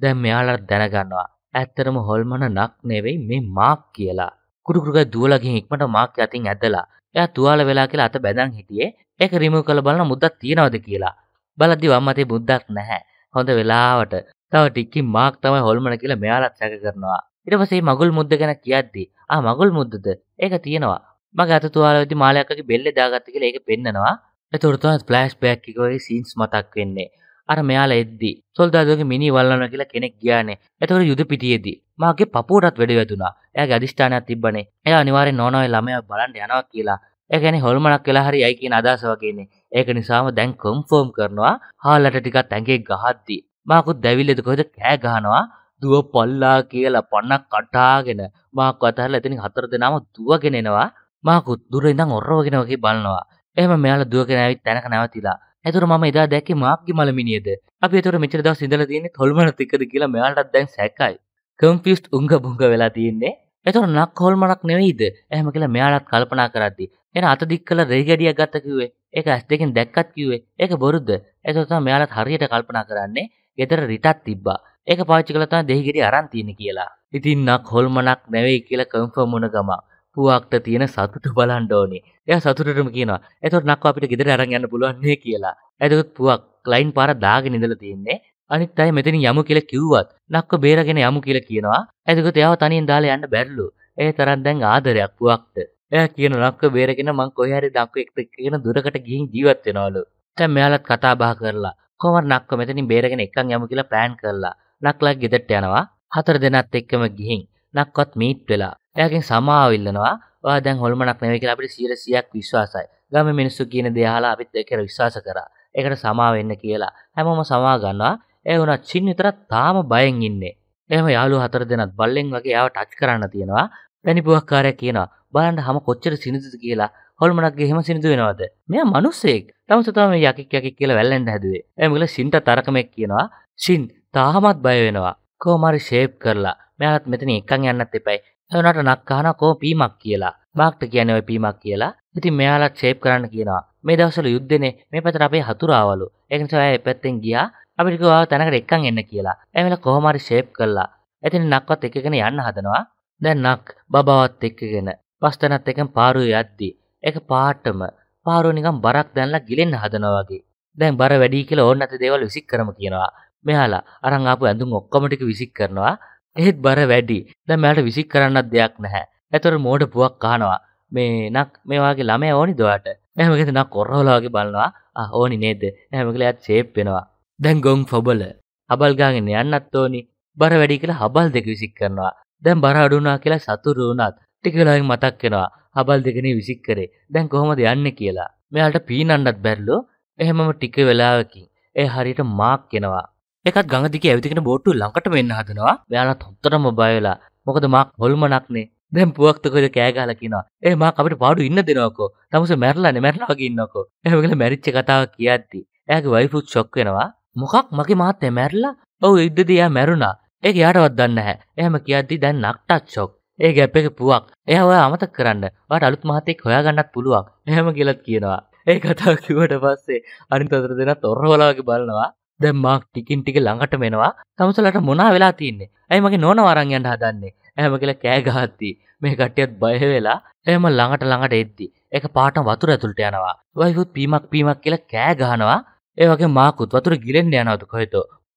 දැන් මෙයාලට දැනගන්නවා. ඇත්තරම හොල්මන නක් නෙවෙයි මේ මාක් කියලා. කුඩුකුඩුක දුවලා ගිහින් ඉක්මනට මාක් යටින් ඇදලා. එයා තුවාල වෙලා කියලා අත බැඳන් හිටියේ. ඒක රිමූව් කරලා බලන මුද්දක් තියනවද කියලා. බලද්දි වම් අතේ මුද්දක් නැහැ. හොඳ වෙලාවට තව ටිකකින් මාක් තමයි හොල්මන කියලා මෙයාලත් සැක කරනවා. ඊට පස්සේ මගුල් මුද්ද ගැන කියද්දි ආ මගුල් මුද්දද? ඒක තියෙනවා. මගේ අත තුවාලෙදි මාළයක්ගේ බෙල්ලේ දාගත්ත කියලා ඒක පෙන්නනවා. ඒතකොට තමයි ෆ්ලෑෂ්බෑක් එකේ වගේ සීන්ස් මතක් වෙන්නේ. අර මෙයාලා එද්දි සොල්දාදුවගේ මිනි වල්ලනවා කියලා කෙනෙක් ගියානේ. ඒතකොට යුද පිටියේදී මාගේ පපුවටත් වෙඩ වැදුනා. එයාගේ අදිෂ්ඨානයක් තිබ්බනේ. එයා අනිවාර්යෙන් නෝනෝයි ළමයා බලන්න යනවා කියලා. ඒ කියන්නේ හොල්මනක් වෙලා හරි යයි කියන අදහස වගේනේ. ඒක නිසාම දැන් කන්ෆර්ම් කරනවා. හාලට ටිකක් ඇඟේ ගහද්දි මාකුත් දැවිල්ලද කොහෙද කෑ ගහනවා. දුව පල්ලා කියලා පණක් කටාගෙන මාක් අතහැරලා එතනින් හතර දෙනාම දුවගෙන එනවා. මාකුත් දුර ඉඳන් ඔරවගෙන වගේ බලනවා. එහෙම මෙයාලා දුවගෙන ආවිත් තැනක නැවතිලා. ඒතර මම එදා දැක්කේ මාක්ගේ මලමිනියද. අපි ඒතර මෙච්චර දවස් ඉඳලා තියෙන්නේ හොල්මනත් එක්කද කියලා මෙයාලටත් දැන් සැකයි. කන්ෆියුස්ඩ් උංග බුංග වෙලා තියෙන්නේ. ඒතර නක් හොල්මනක් නෙවෙයිද? එහෙම කියලා මෙයාලත් කල්පනා කරද්දී එන අත දික් කළ රෙදි ගැඩියක් ගත්ත කිව්වේ. ඒක ඇස් දෙකෙන් දැක්කත් කිව්වේ. ඒක බොරුද? ඒතර තමයි මෙයාලත් හරියට කල්පනා කරන්නේ. ගෙදර රිටක් තිබ්බා. ඒක පාවිච්චි කළා තමයි දෙහි ගැඩිය අරන් තියෙන්නේ කියලා. ඉතින් නක් හොල්මනක් නෙවෙයි කියලා කන්ෆර්ම් වුණ ගම පුවාක්ට තියෙන සතුට බලන්න ඕනේ. එයා සතුටටම කියනවා. එතකොට නක්ව අපිට ගෙදර අරන් යන්න පුළුවන් නේ කියලා. එතකොට පුවාක් ක්ලයින් පාර දාගෙන ඉඳලා තියෙන්නේ. අනිත් අය මෙතනින් යමු කියලා කිව්වත් නක්ව බේරගෙන යමු කියලා කියනවා. එතකොට එයාව තනියෙන් දාලා යන්න බැරිලු. ඒ තරම් දැන් ආදරයක් පුවාක්ට. එයා කියන නක්ව බේරගෙන මං කොහේ හරි නක්ව එක්ක කියන දුරකට ගිහින් ජීවත් වෙනවලු. දැන් මෙයාලත් කතා බහ කරලා කොහොමද නක්ව මෙතනින් බේරගෙන එක්කන් යමු කියලා plan කරලා නක්ලා ගෙදරට යනවා. හතර දෙනාත් එක්කම ගිහින් නක්වත් මීට් වෙලා එයාගෙන් සමාව ඉල්ලනවා. ඔයා දැන් හොල්මනක් නෙවෙයි කියලා අපිට සියයට සියයක් විශ්වාසයි. ගමේ මිනිස්සු කියන දේ අහලා අපිත් ඒක විශ්වාස කරා. ඒකට සමාව වෙන්න කියලා හැමෝම සමාව ගන්නවා. ඒ වුණා චින් විතරක් තාම බයෙන් ඉන්නේ. එහෙම යාළුවෝ හතර දෙනාත් බල්ලෙන් වගේ එයාව ටච් කරන්න තියෙනවා. වැනිපුවක්කාරයා කියනවා බලන්න හැම කොච්චර සිනිඳුද කියලා. හොල්මනක්ගේ එහෙම සිනිඳු වෙනවද? මෙයා මිනිස්සෙක්. තමස තමයි යකෙක් යකෙක් කියලා වැල්ලෙන් හැදුවේ. එහෙම කියලා ෂින්ට තරකමක් කියනවා. ෂින් තාමත් බය වෙනවා. කොහොම හරි ෂේප් කරලා මෙයාලත් මෙතන එක්කන් යන්නත් එපයි. එවනට නක් අහනවා කොහොම පීමක් කියලා. මාක්ට කියන්නේ ඔය පීමක් කියලා. ඉතින් මෙයාලත් ෂේප් කරන්න කියනවා. මේ දවස්වල යුද්ධනේ මේ පැත්තට අපේ හතුරාවලු. ඒක නිසා එයා පැත්තෙන් ගියා. අපිට කිව්වා තැනකට එක්කන් එන්න කියලා. ඒ වෙලාව කොහොම හරි ෂේප් කළා. එතන නක්වත් එක්කගෙන යන්න හදනවා. දැන් නක් බබාවත් එක්කගෙන පස් තැනත් එක්කම පාරුවේ යද්දි ඒක පාටම පාරුව නිකන් බරක් දැන්ලා ගිලෙන්න හදනවා වගේ. දැන් බර වැඩි කියලා ඕන නැති දේවල් විසික් කරම කියනවා. මෙහාලා අරන් ආපු ඇඳුම් ඔක්කොම ටික විසික් කරනවා. ඒත් බර වැඩි. දැන් මට විසික් කරන්නත් දෙයක් නැහැ. ඒතර මෝඩ පුවක් අහනවා. මේ නක් මේ වාගේ ළමයා ඕනිද ඔයාට? එහෙම කිව්ද නක් කොරවලා වගේ බලනවා. ආ ඕනි නේද? එහෙම කියලා එයාත් ෂේප් වෙනවා. දැන් ගොන් ෆබල. හබල් ගාගෙන යන්නත් ඕනි. බර වැඩි කියලා හබල් දෙක විසික් කරනවා. දැන් බර අඩු වුණා කියලා සතුරු වුණත් ටික වෙලාවකින් මතක් වෙනවා. හබල් දෙකනේ විසික් කරේ. දැන් කොහොමද යන්නේ කියලා. මෙයාලට පීනන්නත් බැරිලෝ. එහෙමම ටික වෙලාවකින් ඒ හරියට මාක් වෙනවා. එකත් ගඟ දිගේ ඇවිදගෙන බෝට්ටුව ළඟටම එන්න හදනවා. මෙයාලත් හොතරම බය වෙලා. මොකද මාක් හොල්මනක්නේ. දැන් පුවක්ත කොහෙද කෑ ගහලා කියනවා. "ඒ මාක් අපිට පාඩු ඉන්න දෙනවකෝ. තමුසේ මැරලානේ මැරලා වගේ ඉන්නවකෝ." එහෙම කියලා මැරිච්ච කතාව කියද්දි එයාගේ වයිෆුත් ෂොක් වෙනවා. "මොකක් මගේ මාත්‍යා මැරලා? ඔව් ඉද්දදී එයා මැරුණා. ඒක යාටවත් දන්නේ නැහැ." එහෙම කියද්දි දැන් නක්ටත් ෂොක්. ඒ ගැප් එකේ පුවක්. "එයා ඔයා අමතක කරන්න. ඔයාට අලුත් මාත්‍යෙක් හොයාගන්නත් පුළුවන්." එහෙම කියලාත් කියනවා. ඒ කතාව කිව්වට පස්සේ අනිත් අතට දෙනත් ඔරවලාගේ බලනවා. දැන් මාක් ටිකින් ටික ළඟට මෙනවා. තමුසලට මොනා වෙලා තියෙන්නේ? "ඇයි මගේ නෝනා වරන් යන්න හදන්නේ?" එහෙම කියලා කෑ ගහද්දි මේ කට්ටියත් බය වෙලා එහෙම ළඟට ළඟට එද්දි ඒක පාටම වතුර ඇතුළට යනවා. වයිෆුත් පීමක් පීමක් කියලා කෑ ගහනවා. ඒ වගේ මාකුත් වතුර ගිලෙන්න යනවාද කොහෙද?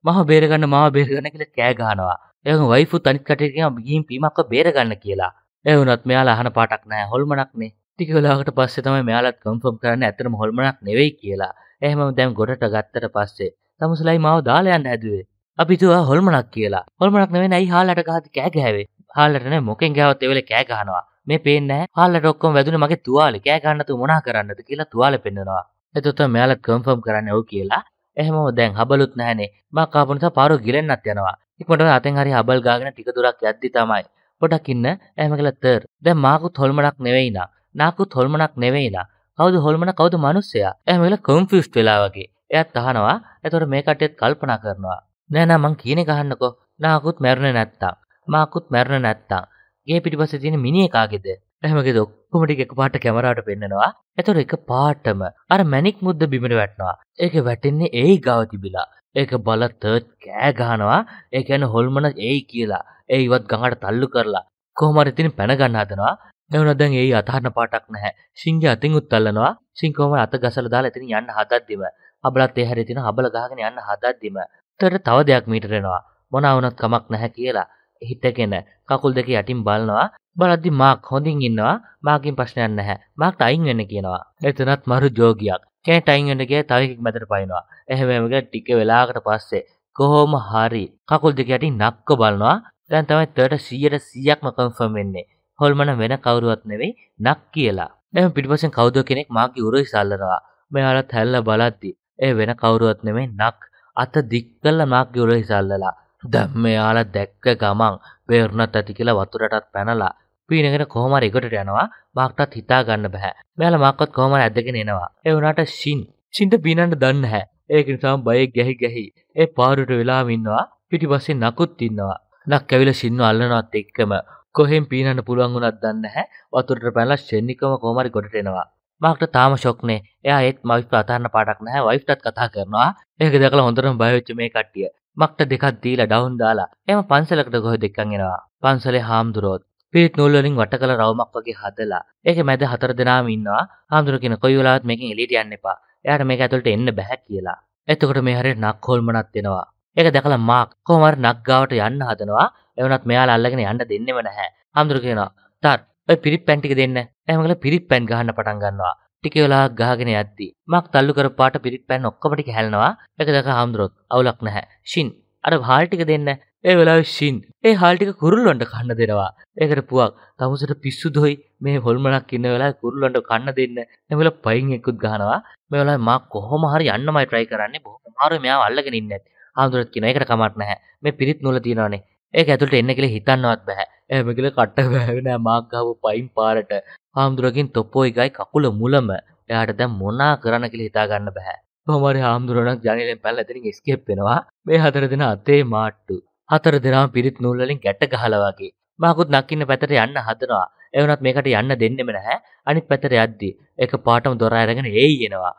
"මම බේරගන්න මම බේරගන්න" කියලා කෑ ගහනවා. එහෙම වයිෆුත් අනිත් කට්ටියට කියනවා "ගිහින් පීමක්ව බේරගන්න" කියලා. ඒ වුණත් මෙයාලා අහන පාටක් නැහැ. හොල්මනක්නේ. ටික වෙලාවකට පස්සේ තමයි මෙයාලත් කන්ෆර්ම් කරන්නේ ඇත්තටම හොල්මනක් නෙවෙයි කියලා. එහෙමම දැන් ගොඩට ගත්තට පස්සේ තමුසලයි මාව දාලා යන්න හැදුවේ. අපි හිතුවා හොල්මනක් කියලා. හොල්මනක් නෙවෙයි නයි හාලට ගහද්දි කෑ ගෑවේ. හාලට නේ මොකෙන් ගෑවත් ඒ වෙලේ කෑ ගහනවා. මේ පේන්නේ නැහැ. හාලට ඔක්කොම වැදුනේ මගේ තුවාලේ. කෑ ගන්න තු මොනා කරන්නද කියලා තුවාලේ පෙන්නනවා. එතකොට මෙයාලා කන්ෆර්ම් කරන්නේ ඔව් කියලා. එහෙමම දැන් හබලුත් නැහනේ. මා කාපු නිසා පාරෝ ගිලෙන්නත් යනවා. ඉක්මනට අතෙන් හරිය හබල් ගාගෙන ටික දුරක් යද්දි තමයි. පොඩක් ඉන්න. එහෙම කියලා තර්. දැන් මාකුත් හොල්මනක් නෙවෙයි නා. නාකුත් හොල්මනක් නෙවෙයි නා. කවුද හොල්මන කවුද මිනිස්සයා? එහෙම කියලා කන්ෆියුස්ඩ් වෙලා වගේ. එයාත් අහනවා. එතකොට මේ කට්ටියත් කල්පනා කරනවා. "නෑ නෑ මං කියන එක අහන්නකෝ. නාකුත් මැරුණේ නැත්තම්. මාකුත් මැරුණේ නැත්තම්. ගේ පිටිපස්සේ තියෙන මිනිහේ කාගේද?" එහෙම කිව්ද ඔක්කොම ටික එකපාරට කැමරාවට පෙන්නනවා. එතකොට එකපාරටම අර මැනික් මුද්ද බිමට වැටෙනවා. ඒක වැටෙන්නේ ඒයි ගාව තිබිලා. ඒක බල තර්ඩ් කෑ ගහනවා. ඒ කියන්නේ හොල්මන ඒයි කියලා. ඒ ඉවත් ගඟට තල්ලු කරලා කොහොම හරි ඉතින් පැන ගන්න හදනවා. එවුණා දැන් ඒයි අතහරන පාටක් නැහැ. සිංහය අතින් උත් තල්ලනවා. සිංහකම අත ගසලා දාලා ඉතින් යන්න හදද්දිම හබලත් ඒ හැරේ තියෙන හබල ගහගෙන යන්න හදද්දිම තර තව දෙයක් මීටර එනවා. මොනවා වුණත් කමක් නැහැ කියලා හිතගෙන කකුල් දෙක යටින් බලනවා. බලද්දි මාක් හොඳින් ඉන්නවා. මාකින් ප්‍රශ්නයක් නැහැ. මාක්ට අයින් වෙන්න කියනවා. එතනත් මරු ජෝගියක්. කෙනෙක් අයින් වෙන්න ගියා තව එකෙක් මැදට පයින්නවා. එහෙම එහෙම කියලා ටික වෙලාවකට පස්සේ කොහොම හරි කකුල් දෙක යටින් නක්ක බලනවා. දැන් තමයි තර්ට සීයට සීයක්ම කන්ෆර්ම් වෙන්නේ. හොල්මන වෙන කවුරුවත් නෙවෙයි නක් කියලා. එහෙනම් පිටිපස්සෙන් කවුද කෙනෙක් මාක්ගේ උරේ සල්ලනවා. මෙයාලත් හැල්ලා බලද්දි ඒ වෙන කවුරුවත් නෙවෙයි නක්. අත දික් කළ මාක්ගේ උරේ සල්ලලා. දැන් මෙයාලා දැක්ක ගමන් වේරුණත් ඇති කියලා වතුරටත් පැනලා පීනගෙන කොහොම හරි එකට යනවා. මාක්ටත් හිතා ගන්න බෑ. මෙයාලා මාක්වත් කොහොම හරි ඇදගෙන එනවා. ඒ වුණාට ෂින් ෂින්ට බිනන්න දන්නේ නැහැ. ඒක නිසාම බයෙක් ගැහි ගැහි ඒ පාරුවට වෙලාම ඉන්නවා. පිටිපස්සේ නකුත් ඉන්නවා. නක් කැවිලා ෂින්ව අල්ලනවත් එක්කම කොහෙන් පීනන්න පුළුවන් වුණත් දන්නේ නැහැ. වතුරට පැනලා ෂින් එකම කොහොම හරි ගොඩට එනවා. මාක්ට තාම ෂොක්නේ. එයා ඒත් මයිෆ්ට අතාරන පාඩක් නැහැ. වයිෆ්ටත් කතා කරනවා. ඒක දැකලා හොඳටම බය වෙච්ච මේ කට්ටිය මක්ට දෙකක් දීලා ඩවුන් දාලා එහම පන්සලකට ගොහ දෙකන් එනවා. පන්සලේ හාමුදුරුවෝ පිරිත් නූල් වලින් වට කළ රවුමක් වගේ හදලා ඒකේ මැද හතර දෙනාම ඉන්නවා. හාමුදුරුවෝ කියන කොයි වෙලාවත් මේකෙන් එළියට යන්න එපා. එයාට මේක ඇතුළට එන්න බෑ කියලා. එතකොට මේ හැරේ නක් හොල්මනක් එනවා. ඒක දැකලා මාක් කොහොම හරි නක් ගාවට යන්න හදනවා. එවනත් මෙයාලා අල්ලගෙන යන්න දෙන්නෙම නැහැ. හාමුදුරුවෝ කියනවා "තත් ඔය පිරිත් පැන් ටික දෙන්න." එහෙම කියලා පිරිත් පැන් ගහන්න පටන් ගන්නවා. ටික වෙලාවක් ගහගෙන යද්දී මාක් තල්ලු කර පාට පිරිත් පැන් ඔක්කොම ටික හැලනවා. ඒක දැක හාමුදුරුවෝ අවුලක් නැහැ. "ෂින් අර හාල් ටික දෙන්න." ඒ වෙලාවේ ෂින් ඒ හාල් ටික කුරුල්ලොන්ට කන්න දෙනවා. ඒකට පුවක් "තමුසට පිස්සුදොයි මේ හොල්මනක් ඉන්න වෙලාවේ කුරුල්ලොන්ට කන්න දෙන්න." එමෙල පයින් එක්කුත් ගහනවා. මේ වෙලාවේ මාක් කොහොම හරි යන්නමයි try කරන්නේ. බොහොම අමාරුයි මෙයාව අල්ලගෙන ඉන්නේ. හාමුදුරුවෝ කියනවා "ඒකට කමක් නැහැ. මේ පිරිත් නූල තියනවානේ. ඒක ඇතුළට එන්න කියලා හිතන්නවත් බෑ." එහෙම කියලා කට්ට වැවෙන මාක් ගාව පයින් පාරට හාමුදුරුවගෙන් තොප්පොයි ගයි කකුල මුලම. එයාට දැන් මොනා කරන්න කියලා හිතා ගන්න බෑ. කොහොම හරි හාමුදුරුවණක් ජනේලෙන් පැනලා එතනින් escape වෙනවා. මේ හතර දෙනා අතේ මාට්ටු. හතර දෙනාම පිරිත් නූල් වලින් ගැට ගහලා වගේ. මාකුත් නක්කින්න පැත්තට යන්න හදනවා. ඒ වුණත් මේකට යන්න දෙන්නෙම නැහැ. අනිත් පැත්තට යද්දි එක පාටම දොර අරගෙන ඒයි එනවා.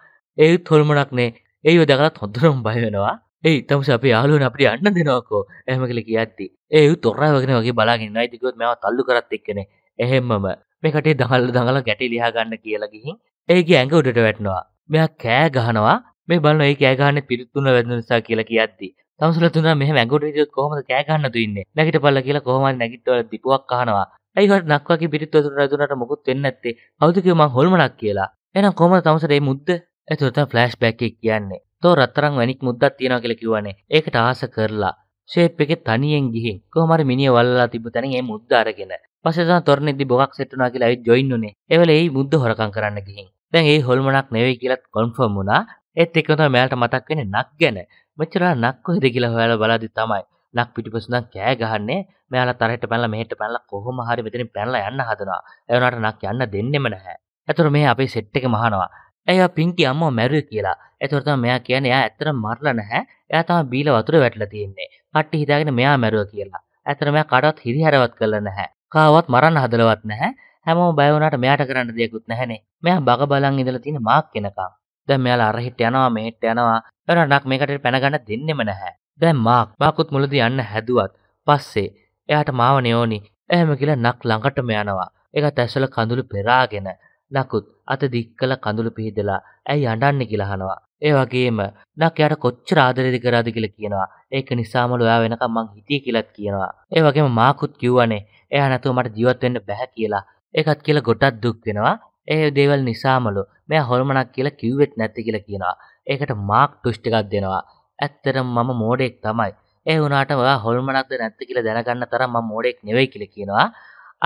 ඒත් හොල්මනක්නේ. ඒව දැකලා හොඳටම බය වෙනවා. ඒ තම අපි යාළුවනේ අපිට යන්න දෙනවකෝ එහෙම කියලා කියද්දි ඒ උ තොරා වගේ වගේ බලාගෙන ඉන්නවා ඉතින් කිව්වොත් මම තල්ලු කරත් එක්කනේ එහෙම්මම මේ කටේ දඟල දඟල ගැටි ලියා ගන්න කියලා ගිහින් ඒගේ ඇඟ උඩට වැටෙනවා මෙයා කෑ ගහනවා මේ බලන ඒ කෑ ගහන්නේ පිරිත් තුන වැදුන නිසා කියලා කියද්දි තමසල තුන මෙහෙම ඇඟ උඩට ඉතින් කොහොමද කෑ ගහන්න දුන්නේ නැගිටපල්ලා කියලා කොහොමද නැගිටවල දීපුවක් අහනවා ඇයි කට නක්වාගේ පිරිත් වතුර වැදුනට මොකුත් වෙන්නේ නැත්තේ කවුද කිව්ව මං හොල්මනක් කියලා එහෙනම් කොහොමද තමසල මේ මුද්ද එතකොට ෆ්ලෑෂ් බෑක් එක කියන්නේ तो रत्तरंग वैनिक मुद्दा तीनों के लिए क्यों आने एक आस करला शेप के तनियंगी है को हमारे मिनी वाला तिब्बत नहीं ये मुद्दा आ रखे ना पश्चात तो तोरने दिबोगाक सेटों ना के लिए जॉइन होने ये वाले ये मुद्दा हो रखा कराने की हैं तो ये होल मनाक नेवी के लिए कॉन्फर्म होना ये तेरे तो मेल टमाटर के ने नाक गया ने बच्चों नाक को देखे वाला वाला दिता माए नाक पीटी पसंद क्या गहने मैं आला तारे टपैला मेहट टपैला कोहो महारे बेतने पैनला यान्ना हाथना ये उनाटा नाक यान्ना देने मन है ये तो मैं आप सेट्टे के महानवा ऐ पिंकी अम्मा मेरू कीला ऐतोरता मैं क्या ने ऐतर मारला न है या तमा बीला वतुरे बैठला तीने काटी हिदा के मैं मेरू कीला ऐतर मैं काटा थीरी हरवत करला है कावत मरण हदलवत न है हमो बायोनाट मैं टकरान दे कुत न है ने मैं बागा बलांग इदला तीने माक के न का द मैं ला रही टनवा में टनवा और नाक में कटे पेन गन दिनने मन है द माक माकुत मुलदी अन्न हदुवत पस्से याट माव नेओनी एहम कीला नक लंगट में आनवा एका तैसल कंदुल पेरागेन नाकुत अत दिक्कल कंदुल पिहिदला ऐ अंडान्ने किला हनवा ए वगेम नाक यार කොච්චර ආදරේද කරාද කියලා කියනවා ඒක නිසාම ඔයා වෙනකම් මං හිටියේ කියලාත් කියනවා ඒ වගේම මාකුත් කියවනේ එයා නැතුව මට ජීවත් වෙන්න බෑ කියලා ඒකත් කියලා ගොඩක් දුක් වෙනවා ඒ දේවල් නිසාමලු මම හොල්මනක් කියලා කිව්වෙත් නැත්තේ කියලා කියනවා ඒකට මාක් ට්විස්ට් එකක් දෙනවා ඇත්තටම මම මෝඩෙක් තමයි ඒ වුණාට ඔයා හොල්මනක්ද නැත්තේ කියලා දැනගන්න තරම් මම මෝඩෙක් නෙවෙයි කියලා කියනවා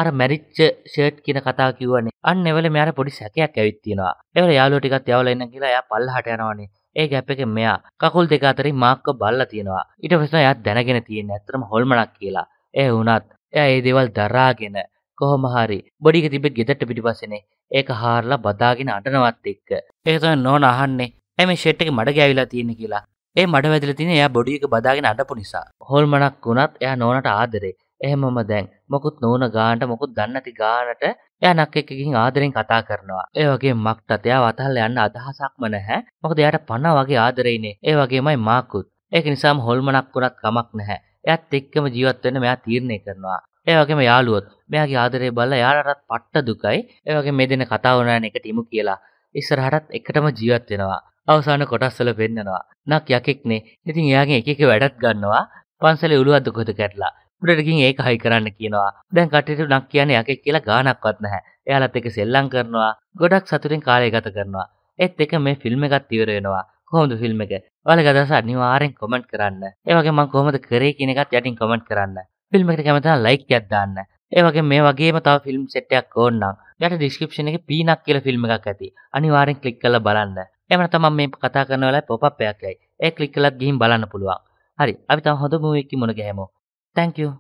අර මැරිච්ච ෂර්ට් කියන කතාව කිව්වනේ අන්න එවල මෙයාට පොඩි සැකයක් ඇවිත් තියෙනවා එවල යාළුවෝ ටිකක් යවලා ඉන්න කියලා එයා පල්ලහට යනවනේ ඒ ගැප් එකේ මෙයා කකුල් දෙක අතරින් මාක්ක බල්ලා තියෙනවා ඊට පස්සේ එයා දැනගෙන තියෙන්නේ ඇත්තටම හොල්මනක් කියලා ඒ වුණත් එයා මේ දේවල් දරාගෙන කොහොම හරි බඩියක තිබෙත් ගෙදරට පිටිපස්සේනේ ඒක හාරලා බදාගෙන අඬනවත් එක්ක ඒක තමයි නෝන අහන්නේ ඇයි මේ ෂර්ට් එකේ මඩ ගෑවිලා තියෙන්නේ කියලා ඒ මඩ වැදිලා තියෙන්නේ එයා බඩියක බදාගෙන අඬපු නිසා හොල්මනක් වුණත් එයා නෝනට ආදරේ එහෙමම දැන් මොකුත් නෝන ගානට මොකුත් දන්නේ නැති ගානට එයා නක් එක්ක ගිහින් ආදරෙන් කතා කරනවා. ඒ වගේම මක්ටත් එයා වතහල යන්න අදහසක්ම නැහැ. මොකද එයාට පණ වගේ ආදරෙයිනේ. ඒ වගේමයි මාකුත්. ඒක නිසාම හොල්මනක් වුණත් කමක් නැහැ. එයාත් එක්කම ජීවත් වෙන්න මෙයා තීරණය කරනවා. ඒ වගේම යාළුවොත් මෙයාගේ ආදරේ බලලා යාළුවාටත් පට්ට දුකයි. ඒ වගේම මේ දෙන්න කතා වුණාන එකට ඉමු කියලා ඉස්සරහටත් එකටම ජීවත් වෙනවා. අවසාන කොටස් වල වෙන්නනවා. නක් යකෙක්නේ. ඉතින් එයාගෙන් එක එක වැඩක් ගන්නවා. පන්සලේ උළුවත් දුකද කැඩලා ටකින් ඒක හයි කරන්න කියනවා දැන් කටයුතු නක් කියන්නේ යකෙක් කියලා ගානක්වත් නැහැ එයාලත් එක සෙල්ලම් කරනවා ගොඩක් සතුටින් කාලය ගත කරනවා ඒත් එක මේ ෆිල්ම් එකත් ඉවර වෙනවා කොහොමද ෆිල්ම් එක ඔයාලගේ අදහස අනිවාර්යෙන් කමෙන්ට් කරන්න ඒ වගේම මම කොහොමද කරේ කියන එකත් යටින් කමෙන්ට් කරන්න ෆිල්ම් එකට කැමති නම් ලයික් එකක් දාන්න ඒ වගේම මේ වගේම තව ෆිල්ම් සෙට් එකක් ඕන නම් යට ඩිස්ක්‍රිප්ෂන් එකේ පීනක් කියලා ෆිල්ම් එකක් ඇති අනිවාර්යෙන් ක්ලික් කරලා බලන්න එහෙම නැත්නම් මම මේ කතා කරන වෙලාවේ පොප් අප් එකක් එයි ඒ ක්ලික් කළාත් ගිහින් බලන්න පුළුවන් හරි අපි තව හොඳ මූවි එකක් මුණ ගැහෙමු Thank you.